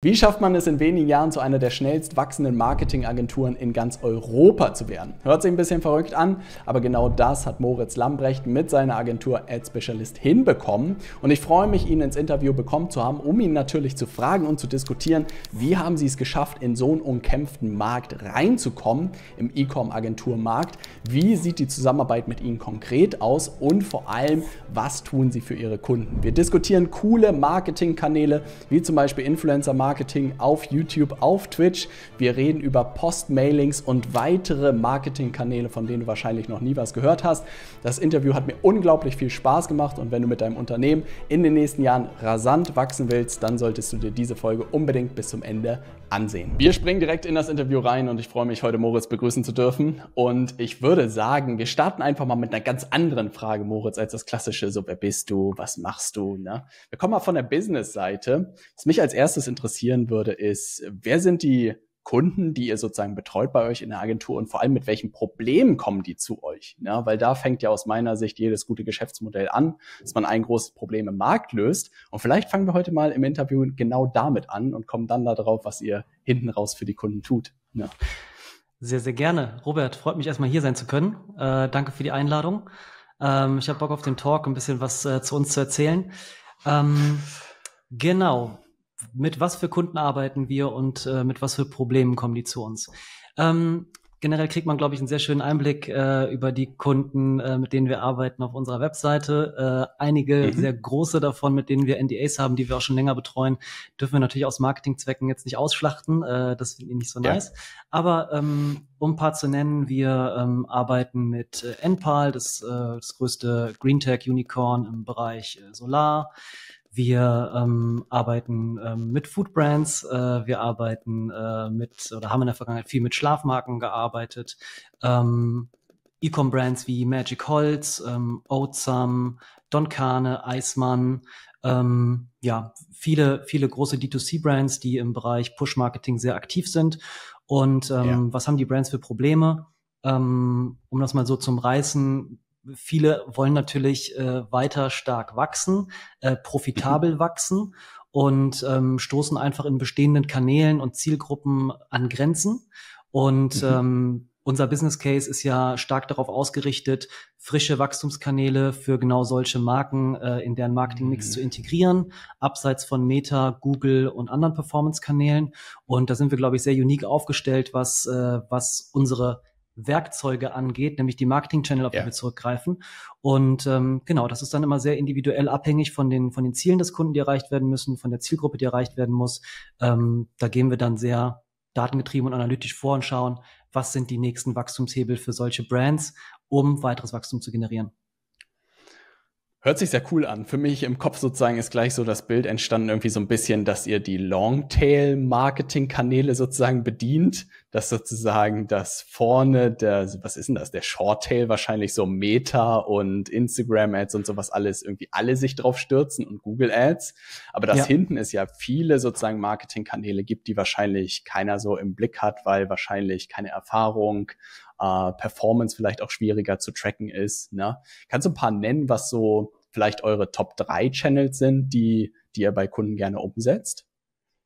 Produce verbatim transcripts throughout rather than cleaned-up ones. Wie schafft man es in wenigen Jahren, zu einer der schnellst wachsenden Marketingagenturen in ganz Europa zu werden? Hört sich ein bisschen verrückt an, aber genau das hat Moritz Lambrecht mit seiner Agentur Ad Specialist hinbekommen. Und ich freue mich, ihn ins Interview bekommen zu haben, um ihn natürlich zu fragen und zu diskutieren, wie haben sie es geschafft, in so einen umkämpften Markt reinzukommen, im E-Com-Agenturmarkt? Wie sieht die Zusammenarbeit mit ihnen konkret aus? Und vor allem, was tun sie für ihre Kunden? Wir diskutieren coole Marketingkanäle, wie zum Beispiel Influencer-Marketing, Marketing auf YouTube, auf Twitch. Wir reden über Postmailings und weitere Marketingkanäle, von denen du wahrscheinlich noch nie was gehört hast. Das Interview hat mir unglaublich viel Spaß gemacht und wenn du mit deinem Unternehmen in den nächsten Jahren rasant wachsen willst, dann solltest du dir diese Folge unbedingt bis zum Ende ansehen. Wir springen direkt in das Interview rein und ich freue mich, heute Moritz begrüßen zu dürfen. Und ich würde sagen, wir starten einfach mal mit einer ganz anderen Frage, Moritz, als das klassische, so wer bist du, was machst du, ne? Wir kommen mal von der Business-Seite. Was mich als erstes interessiert, würde, ist, wer sind die Kunden, die ihr sozusagen betreut bei euch in der Agentur und vor allem mit welchen Problemen kommen die zu euch? Ja, weil da fängt ja aus meiner Sicht jedes gute Geschäftsmodell an, dass man ein großes Problem im Markt löst. Und vielleicht fangen wir heute mal im Interview genau damit an und kommen dann darauf, was ihr hinten raus für die Kunden tut. Ja. Sehr, sehr gerne. Robert, freut mich erstmal hier sein zu können. Äh, danke für die Einladung. Ähm, ich habe Bock auf den Talk, ein bisschen was äh, zu uns zu erzählen. Ähm, genau. Mit was für Kunden arbeiten wir und äh, mit was für Problemen kommen die zu uns? Ähm, generell kriegt man, glaube ich, einen sehr schönen Einblick äh, über die Kunden, äh, mit denen wir arbeiten auf unserer Webseite. Äh, einige mhm. sehr große davon, mit denen wir N D As haben, die wir auch schon länger betreuen, dürfen wir natürlich aus Marketingzwecken jetzt nicht ausschlachten. Äh, das finden wir nicht so nice. Ja. Aber ähm, um ein paar zu nennen, wir ähm, arbeiten mit äh, Enpal, das, äh, das größte Greentech-Unicorn im Bereich äh, Solar. Wir ähm, arbeiten ähm, mit Foodbrands, äh, wir arbeiten äh, mit oder haben in der Vergangenheit viel mit Schlafmarken gearbeitet, ähm, E-Com-Brands wie Magic Holz, ähm, Oatsum, Donkane, Eismann, ähm, ja, viele, viele große D zwei C-Brands, die im Bereich Push-Marketing sehr aktiv sind. Und ähm, ja. Was haben die Brands für Probleme? Ähm, um das mal so zum Reißen. Viele wollen natürlich äh, weiter stark wachsen, äh, profitabel wachsen und ähm, stoßen einfach in bestehenden Kanälen und Zielgruppen an Grenzen. Und mhm. ähm, unser Business Case ist ja stark darauf ausgerichtet, frische Wachstumskanäle für genau solche Marken äh, in deren Marketingmix mhm. zu integrieren, abseits von Meta, Google und anderen Performance-Kanälen. Und da sind wir, glaube ich, sehr unique aufgestellt, was, äh, was unsere Werkzeuge angeht, nämlich die Marketing-Channel, auf die ja. wir zurückgreifen. Und ähm, genau, das ist dann immer sehr individuell abhängig von den von den Zielen des Kunden, die erreicht werden müssen, von der Zielgruppe, die erreicht werden muss. Ähm, da gehen wir dann sehr datengetrieben und analytisch vor und schauen, was sind die nächsten Wachstumshebel für solche Brands, um weiteres Wachstum zu generieren. Hört sich sehr cool an. Für mich im Kopf sozusagen ist gleich so das Bild entstanden, irgendwie so ein bisschen, dass ihr die Longtail-Marketing-Kanäle sozusagen bedient, dass sozusagen das vorne, der, was ist denn das, der Shorttail wahrscheinlich so Meta und Instagram-Ads und sowas alles, irgendwie alle sich drauf stürzen und Google-Ads. Aber das ja. hinten ist ja viele sozusagen Marketing-Kanäle gibt, die wahrscheinlich keiner so im Blick hat, weil wahrscheinlich keine Erfahrung, Uh, Performance vielleicht auch schwieriger zu tracken ist, ne? Kannst du ein paar nennen, was so vielleicht eure Top drei Channels sind, die, die ihr bei Kunden gerne umsetzt?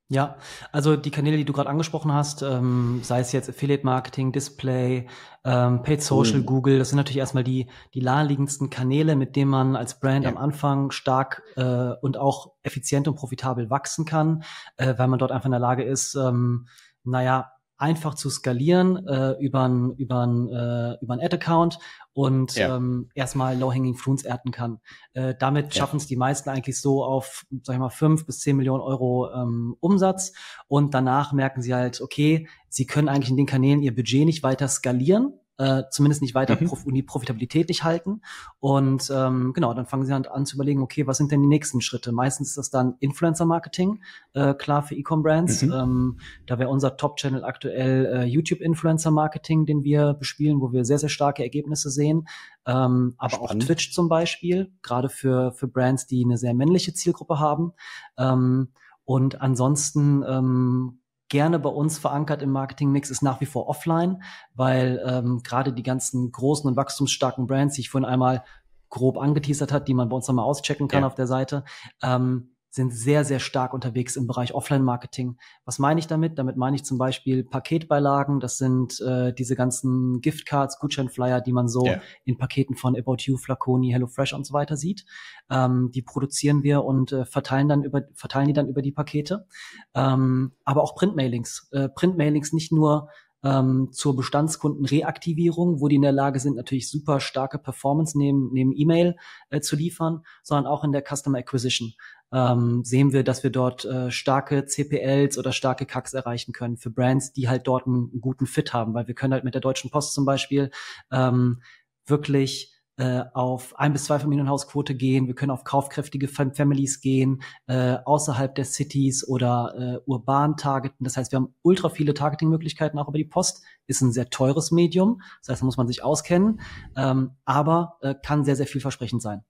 Ja, also die Kanäle, die du gerade angesprochen hast, ähm, sei es jetzt Affiliate-Marketing, Display, ähm, Paid Social, mhm. Google, das sind natürlich erstmal die, die naheliegendsten Kanäle, mit denen man als Brand ja. am Anfang stark äh, und auch effizient und profitabel wachsen kann, äh, weil man dort einfach in der Lage ist, ähm, naja, einfach zu skalieren äh, über einen über äh, über Ad-Account und ja. ähm, erstmal Low-Hanging Fruits ernten kann. Äh, damit ja. schaffen es die meisten eigentlich so auf, sag ich mal, fünf bis zehn Millionen Euro ähm, Umsatz und danach merken sie halt, okay, sie können eigentlich in den Kanälen ihr Budget nicht weiter skalieren, äh, zumindest nicht weiter mhm. prof- und die Profitabilität nicht halten und ähm, genau, dann fangen sie halt an zu überlegen, okay, was sind denn die nächsten Schritte? Meistens ist das dann Influencer-Marketing, äh, klar für E-Com-Brands. Mhm. Ähm, da wäre unser Top-Channel aktuell äh, YouTube-Influencer-Marketing, den wir bespielen, wo wir sehr, sehr starke Ergebnisse sehen, ähm, aber Spannend. Auch Twitch zum Beispiel, gerade für, für Brands, die eine sehr männliche Zielgruppe haben ähm, und ansonsten ähm, gerne bei uns verankert im Marketingmix ist nach wie vor offline, weil ähm, gerade die ganzen großen und wachstumsstarken Brands, die ich vorhin einmal grob angeteasert hat, die man bei uns nochmal auschecken kann ja. auf der Seite, ähm, sind sehr, sehr stark unterwegs im Bereich Offline-Marketing. Was meine ich damit? Damit meine ich zum Beispiel Paketbeilagen. Das sind äh, diese ganzen Giftcards, Gutscheinflyer, die man so yeah. in Paketen von About You, Flaconi, HelloFresh und so weiter sieht. Ähm, die produzieren wir und äh, verteilen dann über verteilen die dann über die Pakete. Ähm, aber auch Printmailings. Äh, Printmailings nicht nur Ähm, zur Bestandskundenreaktivierung, wo die in der Lage sind, natürlich super starke Performance neben neben E-Mail äh, zu liefern, sondern auch in der Customer Acquisition ähm, sehen wir, dass wir dort äh, starke C P Ls oder starke C A Cs erreichen können für Brands, die halt dort einen guten Fit haben, weil wir können halt mit der Deutschen Post zum Beispiel ähm, wirklich äh, auf ein bis zwei Familienhausquote gehen, wir können auf kaufkräftige Fam- Families gehen, äh, außerhalb der Cities oder äh, urban targeten. Das heißt, wir haben ultra viele Targeting-Möglichkeiten auch über die Post. Ist ein sehr teures Medium, das heißt, da muss man sich auskennen, ähm, aber äh, kann sehr, sehr vielversprechend sein.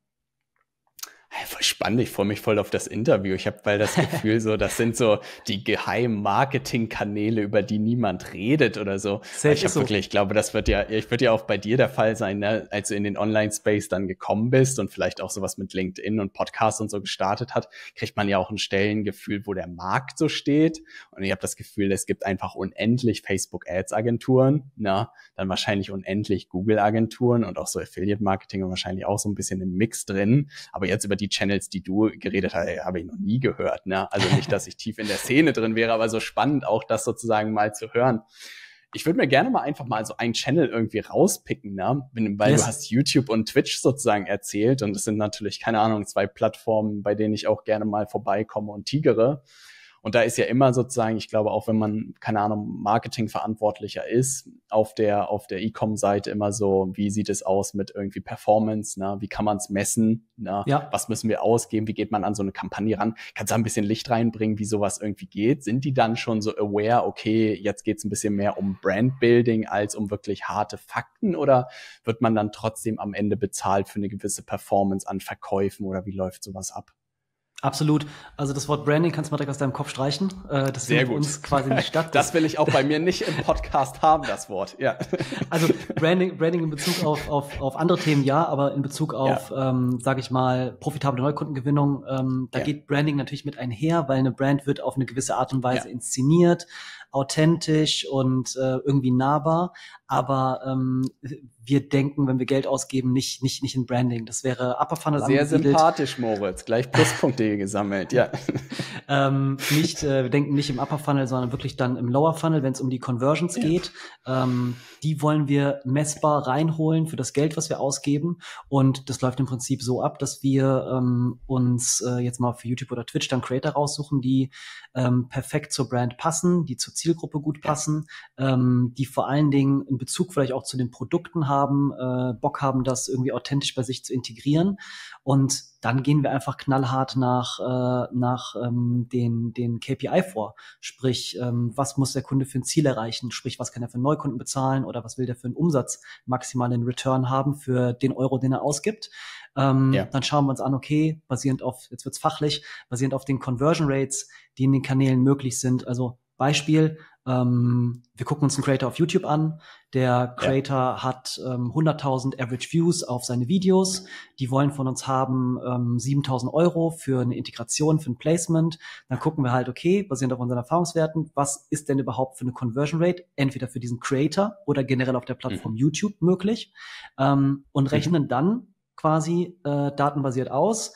Voll spannend, ich freue mich voll auf das Interview. Ich habe weil das Gefühl, so das sind so die geheimen Marketingkanäle, über die niemand redet oder so. Ich habe wirklich, ich glaube, das wird ja, ich würde ja auch bei dir der Fall sein, ne? Als du in den Online-Space dann gekommen bist und vielleicht auch sowas mit LinkedIn und Podcasts und so gestartet hat, kriegt man ja auch ein Stellengefühl, wo der Markt so steht. Und ich habe das Gefühl, es gibt einfach unendlich Facebook-Ads-Agenturen, ne? Dann wahrscheinlich unendlich Google-Agenturen und auch so Affiliate-Marketing und wahrscheinlich auch so ein bisschen im Mix drin. Aber jetzt über die die Channels, die du geredet hast, habe ich noch nie gehört. Ne? Also nicht, dass ich tief in der Szene drin wäre, aber so spannend auch das sozusagen mal zu hören. Ich würde mir gerne mal einfach mal so einen Channel irgendwie rauspicken, ne? Weil yes. du hast YouTube und Twitch sozusagen erzählt und das sind natürlich, keine Ahnung, zwei Plattformen, bei denen ich auch gerne mal vorbeikomme und tigere. Und da ist ja immer sozusagen, ich glaube, auch wenn man, keine Ahnung, Marketingverantwortlicher ist, auf der auf der E-Com-Seite immer so, wie sieht es aus mit irgendwie Performance, ne? Wie kann man es messen, ne? Ja. Was müssen wir ausgeben, wie geht man an so eine Kampagne ran? Kannst du ein bisschen Licht reinbringen, wie sowas irgendwie geht? Sind die dann schon so aware, okay, jetzt geht's ein bisschen mehr um Brandbuilding als um wirklich harte Fakten? Oder wird man dann trotzdem am Ende bezahlt für eine gewisse Performance an Verkäufen oder wie läuft sowas ab? Absolut. Also das Wort Branding kannst du mal direkt aus deinem Kopf streichen. Das findet uns quasi nicht statt. Das will ich auch bei mir nicht im Podcast haben, das Wort. Ja. Also Branding, Branding in Bezug auf, auf, auf andere Themen ja, aber in Bezug auf, ja. ähm, sage ich mal, profitable Neukundengewinnung, ähm, da ja. geht Branding natürlich mit einher, weil eine Brand wird auf eine gewisse Art und Weise ja. inszeniert, authentisch und äh, irgendwie nahbar. Aber ähm, wir denken, wenn wir Geld ausgeben, nicht nicht nicht in Branding. Das wäre Upper Funnel angesiedelt. Sehr sympathisch, Moritz. Gleich Pluspunkte gesammelt, ja. ähm, nicht, äh, wir denken nicht im Upper Funnel, sondern wirklich dann im Lower Funnel, wenn es um die Conversions ja. geht. Ähm, die wollen wir messbar reinholen für das Geld, was wir ausgeben. Und das läuft im Prinzip so ab, dass wir ähm, uns äh, jetzt mal für YouTube oder Twitch dann Creator raussuchen, die ähm, perfekt zur Brand passen, die zur Zielgruppe gut passen, ja. ähm, die vor allen Dingen in Bezug vielleicht auch zu den Produkten haben, haben, äh, Bock haben, das irgendwie authentisch bei sich zu integrieren. Und dann gehen wir einfach knallhart nach äh, nach ähm, den den K P I vor. Sprich, ähm, was muss der Kunde für ein Ziel erreichen? Sprich, was kann er für einen Neukunden bezahlen oder was will der für einen Umsatz maximal in Return haben für den Euro, den er ausgibt? Ähm, ja. Dann schauen wir uns an, okay, basierend auf, jetzt wird's fachlich, basierend auf den Conversion Rates, die in den Kanälen möglich sind. Also Beispiel, ähm, wir gucken uns einen Creator auf YouTube an. Der Creator ja. hat ähm, hunderttausend Average Views auf seine Videos. Die wollen von uns haben ähm, siebentausend Euro für eine Integration, für ein Placement. Dann gucken wir halt, okay, basierend auf unseren Erfahrungswerten, was ist denn überhaupt für eine Conversion Rate, entweder für diesen Creator oder generell auf der Plattform mhm. YouTube möglich, ähm, und rechnen mhm. dann quasi äh, datenbasiert aus,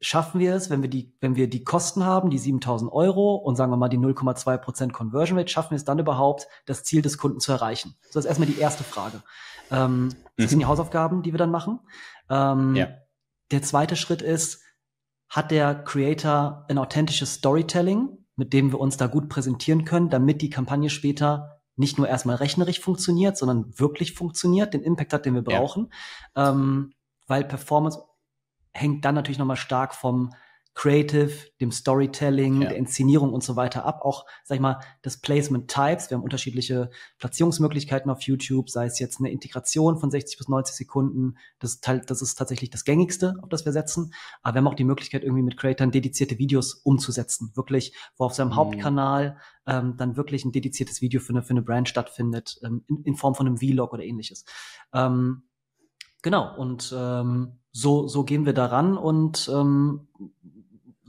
schaffen wir es, wenn wir die, wenn wir die Kosten haben, die siebentausend Euro und sagen wir mal die null Komma zwei Prozent Conversion Rate, schaffen wir es dann überhaupt, das Ziel des Kunden zu erreichen? So, das ist erstmal die erste Frage. Ähm, das mhm. sind die Hausaufgaben, die wir dann machen. Ähm, ja. Der zweite Schritt ist, hat der Creator ein authentisches Storytelling, mit dem wir uns da gut präsentieren können, damit die Kampagne später nicht nur erstmal rechnerisch funktioniert, sondern wirklich funktioniert, den Impact hat, den wir brauchen, ja. ähm, weil Performance hängt dann natürlich nochmal stark vom Creative, dem Storytelling, ja. der Inszenierung und so weiter ab. Auch, sag ich mal, des Placement-Types. Wir haben unterschiedliche Platzierungsmöglichkeiten auf YouTube, sei es jetzt eine Integration von sechzig bis neunzig Sekunden. Das, das ist tatsächlich das Gängigste, auf das wir setzen. Aber wir haben auch die Möglichkeit, irgendwie mit Creatoren dedizierte Videos umzusetzen. Wirklich, wo auf seinem mhm. Hauptkanal ähm, dann wirklich ein dediziertes Video für eine, für eine Brand stattfindet, ähm, in, in Form von einem Vlog oder ähnliches. Ähm, genau, und ähm, So, so gehen wir daran und ähm,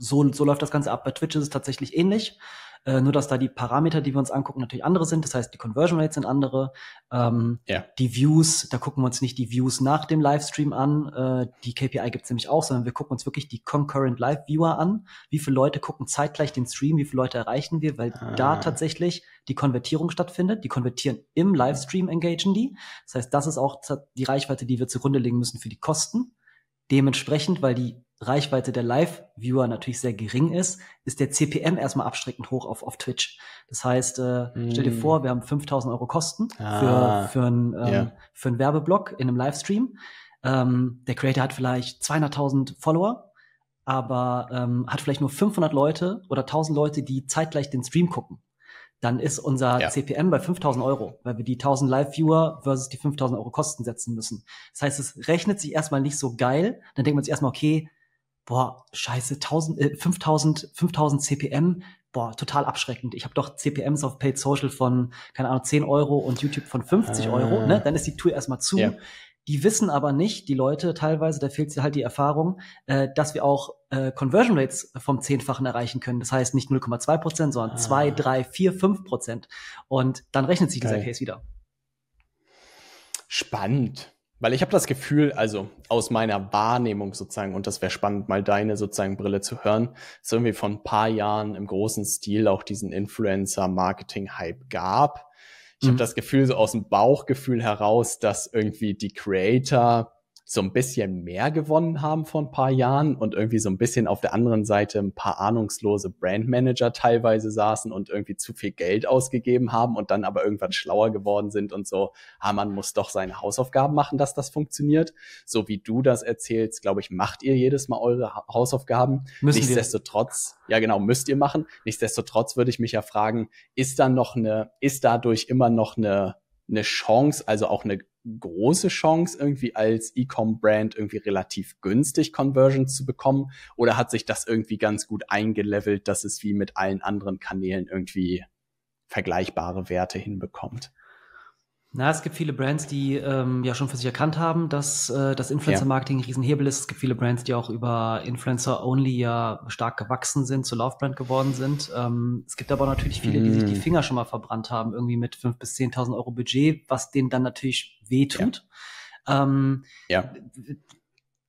so, so läuft das Ganze ab. Bei Twitch ist es tatsächlich ähnlich, äh, nur dass da die Parameter, die wir uns angucken, natürlich andere sind. Das heißt, die Conversion Rates sind andere. Ähm, ja. Die Views, da gucken wir uns nicht die Views nach dem Livestream an. Äh, die K P I gibt's nämlich auch, sondern wir gucken uns wirklich die Concurrent Live Viewer an. Wie viele Leute gucken zeitgleich den Stream, wie viele Leute erreichen wir, weil ah. da tatsächlich die Konvertierung stattfindet. Die konvertieren im Livestream, engagen die. Das heißt, das ist auch die Reichweite, die wir zugrunde legen müssen für die Kosten. Dementsprechend, weil die Reichweite der Live-Viewer natürlich sehr gering ist, ist der C P M erstmal abschreckend hoch auf, auf Twitch. Das heißt, äh, mm. stell dir vor, wir haben fünftausend Euro Kosten ah. für, für einen ähm, yeah. für einen Werbeblock in einem Livestream. Ähm, der Creator hat vielleicht zweihunderttausend Follower, aber ähm, hat vielleicht nur fünfhundert Leute oder tausend Leute, die zeitgleich den Stream gucken. Dann ist unser ja. C P M bei fünftausend Euro, weil wir die tausend Live-Viewer versus die fünftausend Euro Kosten setzen müssen. Das heißt, es rechnet sich erstmal nicht so geil. Dann denkt man sich erstmal, okay, boah, scheiße, tausend, äh, fünftausend, fünftausend C P M, boah, total abschreckend. Ich habe doch C P Ms auf Paid Social von, keine Ahnung, zehn Euro und YouTube von fünfzig Euro. Ne? Dann ist die Tour erstmal zu. Ja. Die wissen aber nicht, die Leute teilweise, da fehlt halt die Erfahrung, äh, dass wir auch äh, Conversion Rates vom Zehnfachen erreichen können. Das heißt nicht null Komma zwei Prozent, sondern ah. zwei, drei, vier, fünf Prozent. Und dann rechnet sich Geil. dieser Case wieder. Spannend. Weil ich habe das Gefühl, also aus meiner Wahrnehmung sozusagen, und das wäre spannend, mal deine sozusagen Brille zu hören, dass irgendwie vor ein paar Jahren im großen Stil auch diesen Influencer-Marketing-Hype gab. Ich habe das Gefühl, so aus dem Bauchgefühl heraus, dass irgendwie die Creator so ein bisschen mehr gewonnen haben vor ein paar Jahren und irgendwie so ein bisschen auf der anderen Seite ein paar ahnungslose Brandmanager teilweise saßen und irgendwie zu viel Geld ausgegeben haben und dann aber irgendwann schlauer geworden sind und so, ah, man muss doch seine Hausaufgaben machen, dass das funktioniert. So wie du das erzählst, glaube ich, macht ihr jedes Mal eure Hausaufgaben. Müssen Nichtsdestotrotz, wir. ja genau, müsst ihr machen. Nichtsdestotrotz würde ich mich ja fragen, ist da noch eine, ist dadurch immer noch eine, eine Chance, also auch eine große Chance irgendwie als E-Com-Brand irgendwie relativ günstig Conversions zu bekommen, oder hat sich das irgendwie ganz gut eingelevelt, dass es wie mit allen anderen Kanälen irgendwie vergleichbare Werte hinbekommt? Na, es gibt viele Brands, die ähm, ja schon für sich erkannt haben, dass äh, das Influencer-Marketing ein Riesenhebel ist. Es gibt viele Brands, die auch über Influencer-Only ja stark gewachsen sind, zur Love-Brand geworden sind. Ähm, es gibt aber natürlich viele, mm. die sich die Finger schon mal verbrannt haben, irgendwie mit fünftausend bis zehntausend Euro Budget, was denen dann natürlich wehtut. Ja. Ähm, ja.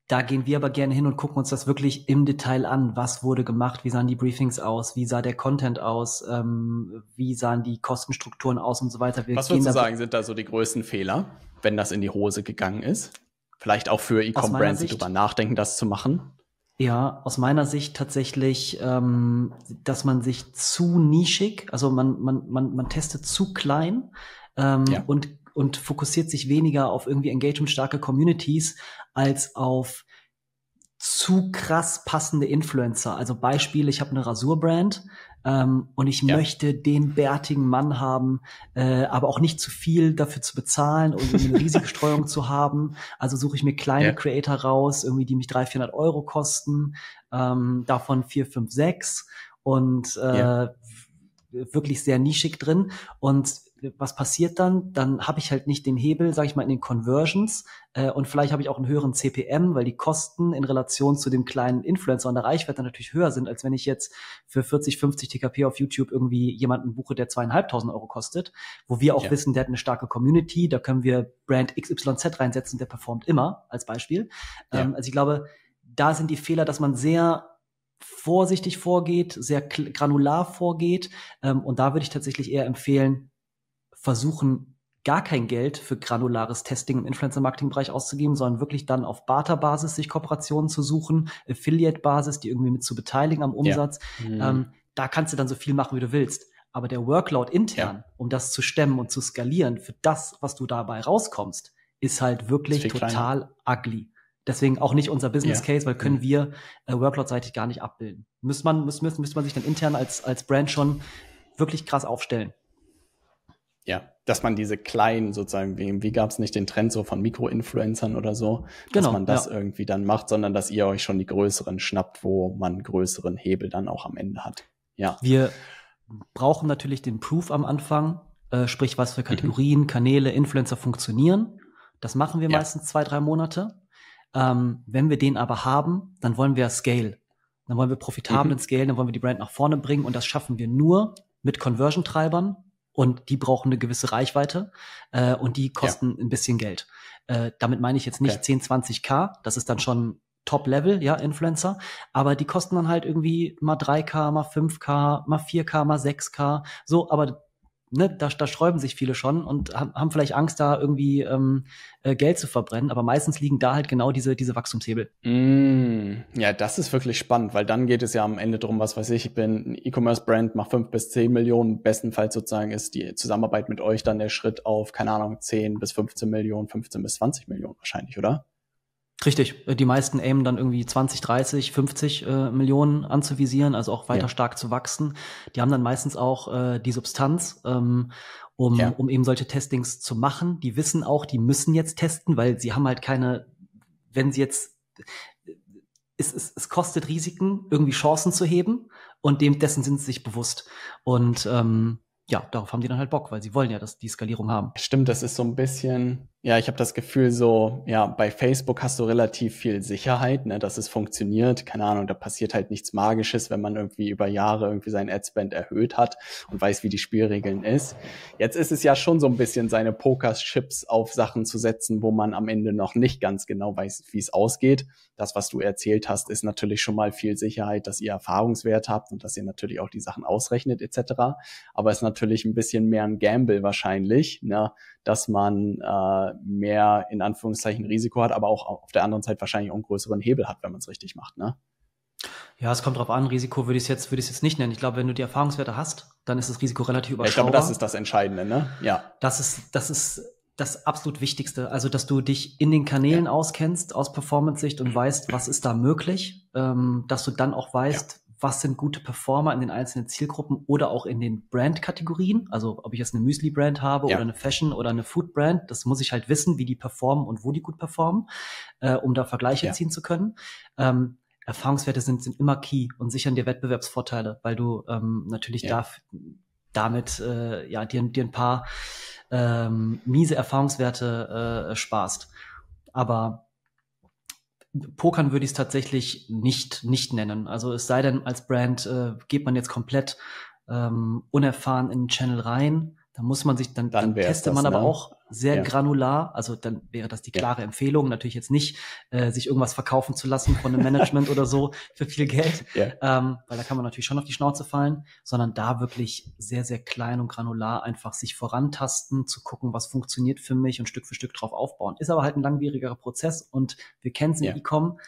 Da gehen wir aber gerne hin und gucken uns das wirklich im Detail an. Was wurde gemacht? Wie sahen die Briefings aus? Wie sah der Content aus? Ähm, wie sahen die Kostenstrukturen aus und so weiter? Wir Was würdest du sagen, sind da so die größten Fehler, wenn das in die Hose gegangen ist? Vielleicht auch für E-Com-Brands, die darüber nachdenken, das zu machen? Ja, aus meiner Sicht tatsächlich, ähm, dass man sich zu nischig, also man, man, man, man testet zu klein ähm, ja. und und fokussiert sich weniger auf irgendwie engagementstarke Communities als auf zu krass passende Influencer. Also Beispiel, ich habe eine Rasurbrand ähm, und ich ja. möchte den bärtigen Mann haben, äh, aber auch nicht zu viel dafür zu bezahlen und eine riesige Streuung zu haben. Also suche ich mir kleine ja. Creator raus, irgendwie die mich dreihundert, vierhundert Euro kosten, ähm, davon vier, fünf, sechs und äh, ja. wirklich sehr nischig drin. Und was passiert dann? Dann habe ich halt nicht den Hebel, sage ich mal, in den Conversions äh, und vielleicht habe ich auch einen höheren C P M, weil die Kosten in Relation zu dem kleinen Influencer und der Reichweite natürlich höher sind, als wenn ich jetzt für vierzig, fünfzig T K P auf YouTube irgendwie jemanden buche, der zweitausendfünfhundert Euro kostet, wo wir auch ja. wissen, der hat eine starke Community, da können wir Brand X Y Z reinsetzen, der performt immer, als Beispiel. Ja. Ähm, also ich glaube, da sind die Fehler, dass man sehr vorsichtig vorgeht, sehr granular vorgeht ähm, und da würde ich tatsächlich eher empfehlen, versuchen, gar kein Geld für granulares Testing im Influencer-Marketing-Bereich auszugeben, sondern wirklich dann auf Barter-Basis sich Kooperationen zu suchen, Affiliate-Basis, die irgendwie mit zu beteiligen am Umsatz. Ja. Ähm, da kannst du dann so viel machen, wie du willst. Aber der Workload intern, ja. um das zu stemmen und zu skalieren, für das, was du dabei rauskommst, ist halt wirklich ist total klein. ugly. Deswegen auch nicht unser Business Case, ja. weil können wir äh, Workload-seitig gar nicht abbilden. Müsste man, müsste, müsste man sich dann intern als, als Brand schon wirklich krass aufstellen. Ja, dass man diese kleinen sozusagen, wie, wie gab's nicht den Trend so von Mikroinfluencern oder so, genau, dass man das ja. irgendwie dann macht, sondern dass ihr euch schon die größeren schnappt, wo man größeren Hebel dann auch am Ende hat. Ja. Wir brauchen natürlich den Proof am Anfang, äh, sprich was für Kategorien, mhm. Kanäle, Influencer funktionieren. Das machen wir ja. meistens zwei, drei Monate. Ähm, wenn wir den aber haben, dann wollen wir Scale. dann wollen wir profitablen mhm. scalen, dann wollen wir die Brand nach vorne bringen und das schaffen wir nur mit Conversion-Treibern und die brauchen eine gewisse Reichweite äh, und die kosten ja. ein bisschen Geld. Äh, damit meine ich jetzt nicht okay. zehn, zwanzig K, das ist dann schon Top-Level, ja, Influencer, aber die kosten dann halt irgendwie mal drei K, mal fünf K, mal vier K, mal sechs K, so, aber ne, da, da sträuben sich viele schon und haben vielleicht Angst, da irgendwie ähm, Geld zu verbrennen. Aber meistens liegen da halt genau diese, diese Wachstumshebel. Mm, ja, das ist wirklich spannend, weil dann geht es ja am Ende darum, was weiß ich, ich bin ein E-Commerce-Brand, mache fünf bis zehn Millionen. Bestenfalls sozusagen ist die Zusammenarbeit mit euch dann der Schritt auf, keine Ahnung, zehn bis fünfzehn Millionen, fünfzehn bis zwanzig Millionen wahrscheinlich, oder? Richtig. Die meisten aimen dann irgendwie zwanzig, dreißig, fünfzig äh, Millionen anzuvisieren, also auch weiter ja. stark zu wachsen. Die haben dann meistens auch äh, die Substanz, ähm, um, ja. um eben solche Testings zu machen. Die wissen auch, die müssen jetzt testen, weil sie haben halt keine, wenn sie jetzt, es, es, es kostet Risiken, irgendwie Chancen zu heben und dem dessen sind sie sich bewusst. Und ähm, ja, darauf haben die dann halt Bock, weil sie wollen ja, dass die Skalierung haben. Stimmt, das ist so ein bisschen, ja, ich habe das Gefühl so, ja, bei Facebook hast du relativ viel Sicherheit, ne, dass es funktioniert. Keine Ahnung, da passiert halt nichts Magisches, wenn man irgendwie über Jahre irgendwie seinen Adspend erhöht hat und weiß, wie die Spielregeln ist. Jetzt ist es ja schon so ein bisschen seine Pokerchips auf Sachen zu setzen, wo man am Ende noch nicht ganz genau weiß, wie es ausgeht. Das, was du erzählt hast, ist natürlich schon mal viel Sicherheit, dass ihr Erfahrungswert habt und dass ihr natürlich auch die Sachen ausrechnet et cetera. Aber es ist natürlich natürlich ein bisschen mehr ein Gamble wahrscheinlich, ne, dass man äh, mehr in Anführungszeichen Risiko hat, aber auch auf der anderen Seite wahrscheinlich auch einen größeren Hebel hat, wenn man es richtig macht, ne? Ja, es kommt drauf an, Risiko würde ich es jetzt, würde ich es jetzt nicht nennen. Ich glaube, wenn du die Erfahrungswerte hast, dann ist das Risiko relativ überschaubar. Ja, ich glaube, das ist das Entscheidende, ne? Ja. Das ist, das ist das absolut Wichtigste, also dass du dich in den Kanälen ja. auskennst, aus Performance-Sicht und weißt, was ist da möglich, ähm, dass du dann auch weißt, ja. was sind gute Performer in den einzelnen Zielgruppen oder auch in den Brand-Kategorien? Also ob ich jetzt eine Müsli-Brand habe ja. oder eine Fashion- oder eine Food-Brand, das muss ich halt wissen, wie die performen und wo die gut performen, äh, um da Vergleiche ja. ziehen zu können. Ähm, Erfahrungswerte sind, sind immer key und sichern dir Wettbewerbsvorteile, weil du ähm, natürlich ja. da, damit äh, ja, dir, dir ein paar ähm, miese Erfahrungswerte äh, sparst. Aber Pokern würde ich es tatsächlich nicht nicht nennen. Also es sei denn, als Brand äh, geht man jetzt komplett ähm, unerfahren in den Channel rein. Da muss man sich, dann, dann, dann testet man das, aber ne? auch sehr ja. granular. Also dann wäre das die klare ja. Empfehlung. Natürlich jetzt nicht, äh, sich irgendwas verkaufen zu lassen von einem Management oder so für viel Geld. Ja. Ähm, weil da kann man natürlich schon auf die Schnauze fallen. Sondern da wirklich sehr, sehr klein und granular einfach sich vorantasten, zu gucken, was funktioniert für mich und Stück für Stück drauf aufbauen. Ist aber halt ein langwierigerer Prozess. Und wir kennen es im ja. E-Com.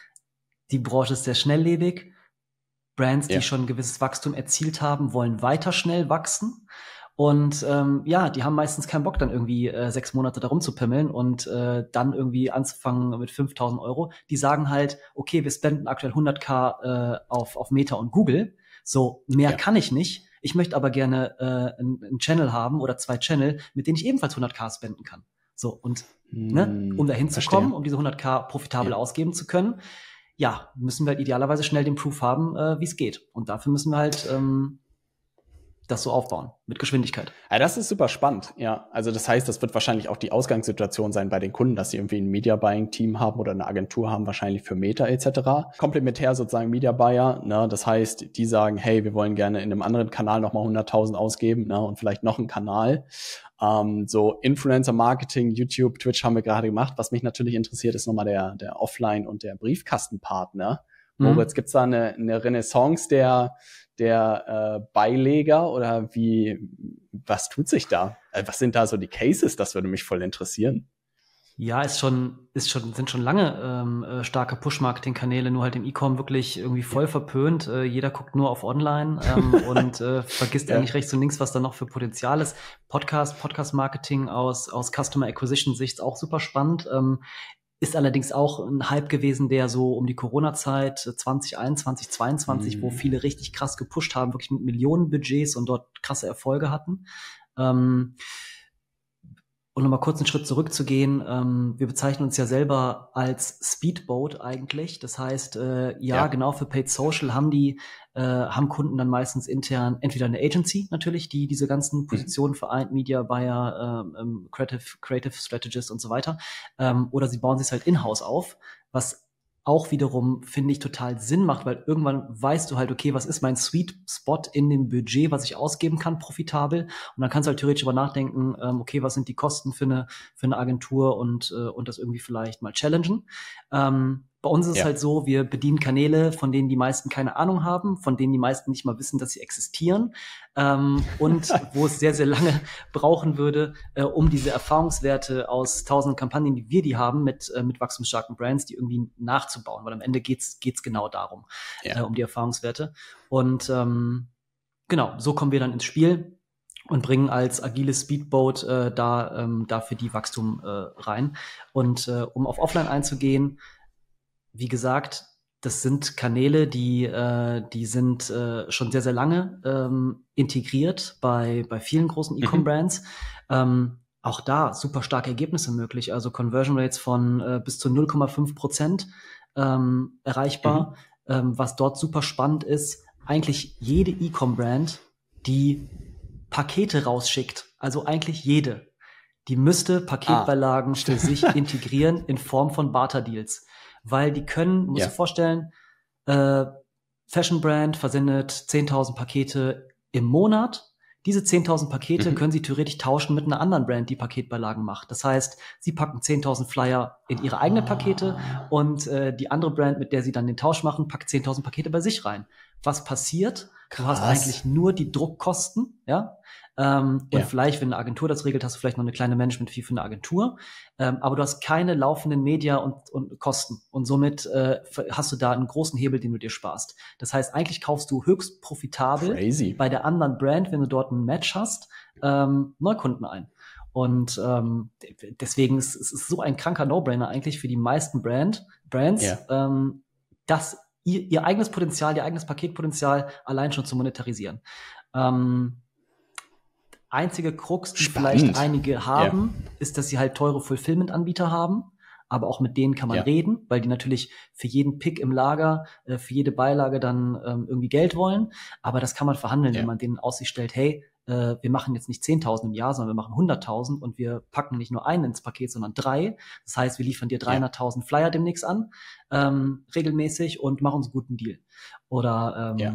Die Branche ist sehr schnelllebig. Brands, ja. die schon ein gewisses Wachstum erzielt haben, wollen weiter schnell wachsen. Und ähm, ja, die haben meistens keinen Bock, dann irgendwie äh, sechs Monate da rumzupimmeln und äh, dann irgendwie anzufangen mit fünftausend Euro. Die sagen halt, okay, wir spenden aktuell hundert K äh, auf, auf Meta und Google. So, mehr ja. kann ich nicht. Ich möchte aber gerne äh, einen Channel haben oder zwei Channel, mit denen ich ebenfalls hundert K spenden kann. So, und hm, ne, um da hinzukommen, um diese hundert K profitabel ja. ausgeben zu können, ja, müssen wir halt idealerweise schnell den Proof haben, äh, wie es geht. Und dafür müssen wir halt Ähm, das so aufbauen, mit Geschwindigkeit. Ja, das ist super spannend, ja. Also das heißt, das wird wahrscheinlich auch die Ausgangssituation sein bei den Kunden, dass sie irgendwie ein Media-Buying-Team haben oder eine Agentur haben, wahrscheinlich für Meta et cetera. Komplementär sozusagen Media-Buyer, ne? Das heißt, die sagen, hey, wir wollen gerne in einem anderen Kanal nochmal hunderttausend ausgeben, ne? Und vielleicht noch einen Kanal. Ähm, so Influencer-Marketing, YouTube, Twitch haben wir gerade gemacht. Was mich natürlich interessiert, ist nochmal der, der Offline- und der Briefkastenpartner. Moritz, mhm. gibt's da eine, eine Renaissance der der äh, Beileger oder wie, was tut sich da? Was sind da so die Cases? Das würde mich voll interessieren. Ja, ist schon, ist schon, sind schon lange ähm, starke Push-Marketing-Kanäle, nur halt im E-Com wirklich irgendwie voll verpönt. Äh, jeder guckt nur auf Online ähm, und äh, vergisst ja. eigentlich rechts und links, was da noch für Potenzial ist. Podcast, Podcast-Marketing aus, aus Customer-Acquisition-Sicht auch super spannend. Ähm, Ist allerdings auch ein Hype gewesen, der so um die Corona-Zeit zwanzig einundzwanzig, zwanzig zweiundzwanzig, mm. wo viele richtig krass gepusht haben, wirklich mit Millionenbudgets und dort krasse Erfolge hatten. Ähm, und nochmal kurz einen Schritt zurückzugehen, ähm, wir bezeichnen uns ja selber als Speedboat eigentlich. Das heißt, äh, ja, ja, genau, für Paid Social haben die, äh, haben Kunden dann meistens intern entweder eine Agency natürlich, die diese ganzen Positionen mhm. vereint, Media Buyer, ähm, Creative, Creative Strategist und so weiter, ähm, oder sie bauen sich halt in-house auf, was auch wiederum, finde ich, total Sinn macht, weil irgendwann weißt du halt, okay, was ist mein Sweet Spot in dem Budget, was ich ausgeben kann, profitabel? Und dann kannst du halt theoretisch über nachdenken, ähm, okay, was sind die Kosten für eine, für eine Agentur und, äh, und das irgendwie vielleicht mal challengen. Ähm, bei uns ist ja. es halt so, wir bedienen Kanäle, von denen die meisten keine Ahnung haben, von denen die meisten nicht mal wissen, dass sie existieren, ähm, und wo es sehr, sehr lange brauchen würde, äh, um diese Erfahrungswerte aus tausenden Kampagnen, die wir die haben, mit, äh, mit wachstumsstarken Brands, die irgendwie nachzubauen, weil am Ende geht's, geht's genau darum, ja. äh, um die Erfahrungswerte. Und ähm, genau, so kommen wir dann ins Spiel und bringen als agiles Speedboat äh, da, ähm, da für die Wachstum äh, rein. Und äh, um auf Offline einzugehen, wie gesagt, das sind Kanäle, die, äh, die sind äh, schon sehr, sehr lange ähm, integriert bei, bei vielen großen E-Com-Brands. Mhm. Ähm, auch da super starke Ergebnisse möglich, also Conversion Rates von äh, bis zu null Komma fünf Prozent ähm, erreichbar. Mhm. Ähm, was dort super spannend ist, eigentlich jede E-Com-Brand, die Pakete rausschickt, also eigentlich jede, die müsste Paketbeilagen ah. für sich integrieren in Form von Barter-Deals. Weil die können, musst ja. du vorstellen, äh, Fashion Brand versendet zehntausend Pakete im Monat. Diese zehntausend Pakete mhm. können sie theoretisch tauschen mit einer anderen Brand, die Paketbeilagen macht. Das heißt, sie packen zehntausend Flyer in ihre eigenen Pakete ah. und äh, die andere Brand, mit der sie dann den Tausch machen, packt zehntausend Pakete bei sich rein. Was passiert? Krass. Du hast eigentlich nur die Druckkosten, ja? Ähm, ja. Und vielleicht, wenn eine Agentur das regelt, hast du vielleicht noch eine kleine Management-Fee für eine Agentur. Ähm, aber du hast keine laufenden Media und, und Kosten. Und somit äh, hast du da einen großen Hebel, den du dir sparst. Das heißt, eigentlich kaufst du höchst profitabel Crazy. bei der anderen Brand, wenn du dort ein Match hast, ähm, Neukunden ein. Und ähm, deswegen ist es so ein kranker No-Brainer eigentlich für die meisten Brand, Brands, ja. ähm, das ihr, ihr eigenes Potenzial, ihr eigenes Paketpotenzial allein schon zu monetarisieren. Ähm, Einzige Krux, die Spannend. vielleicht einige haben, ja. ist, dass sie halt teure Fulfillment-Anbieter haben. Aber auch mit denen kann man ja. reden, weil die natürlich für jeden Pick im Lager, äh, für jede Beilage dann ähm, irgendwie Geld wollen. Aber das kann man verhandeln, ja. wenn man denen in Aussicht stellt, hey, äh, wir machen jetzt nicht zehntausend im Jahr, sondern wir machen hunderttausend und wir packen nicht nur einen ins Paket, sondern drei. Das heißt, wir liefern dir dreihunderttausend ja. Flyer demnächst an, ähm, regelmäßig und machen uns einen guten Deal. Oder ähm, ja.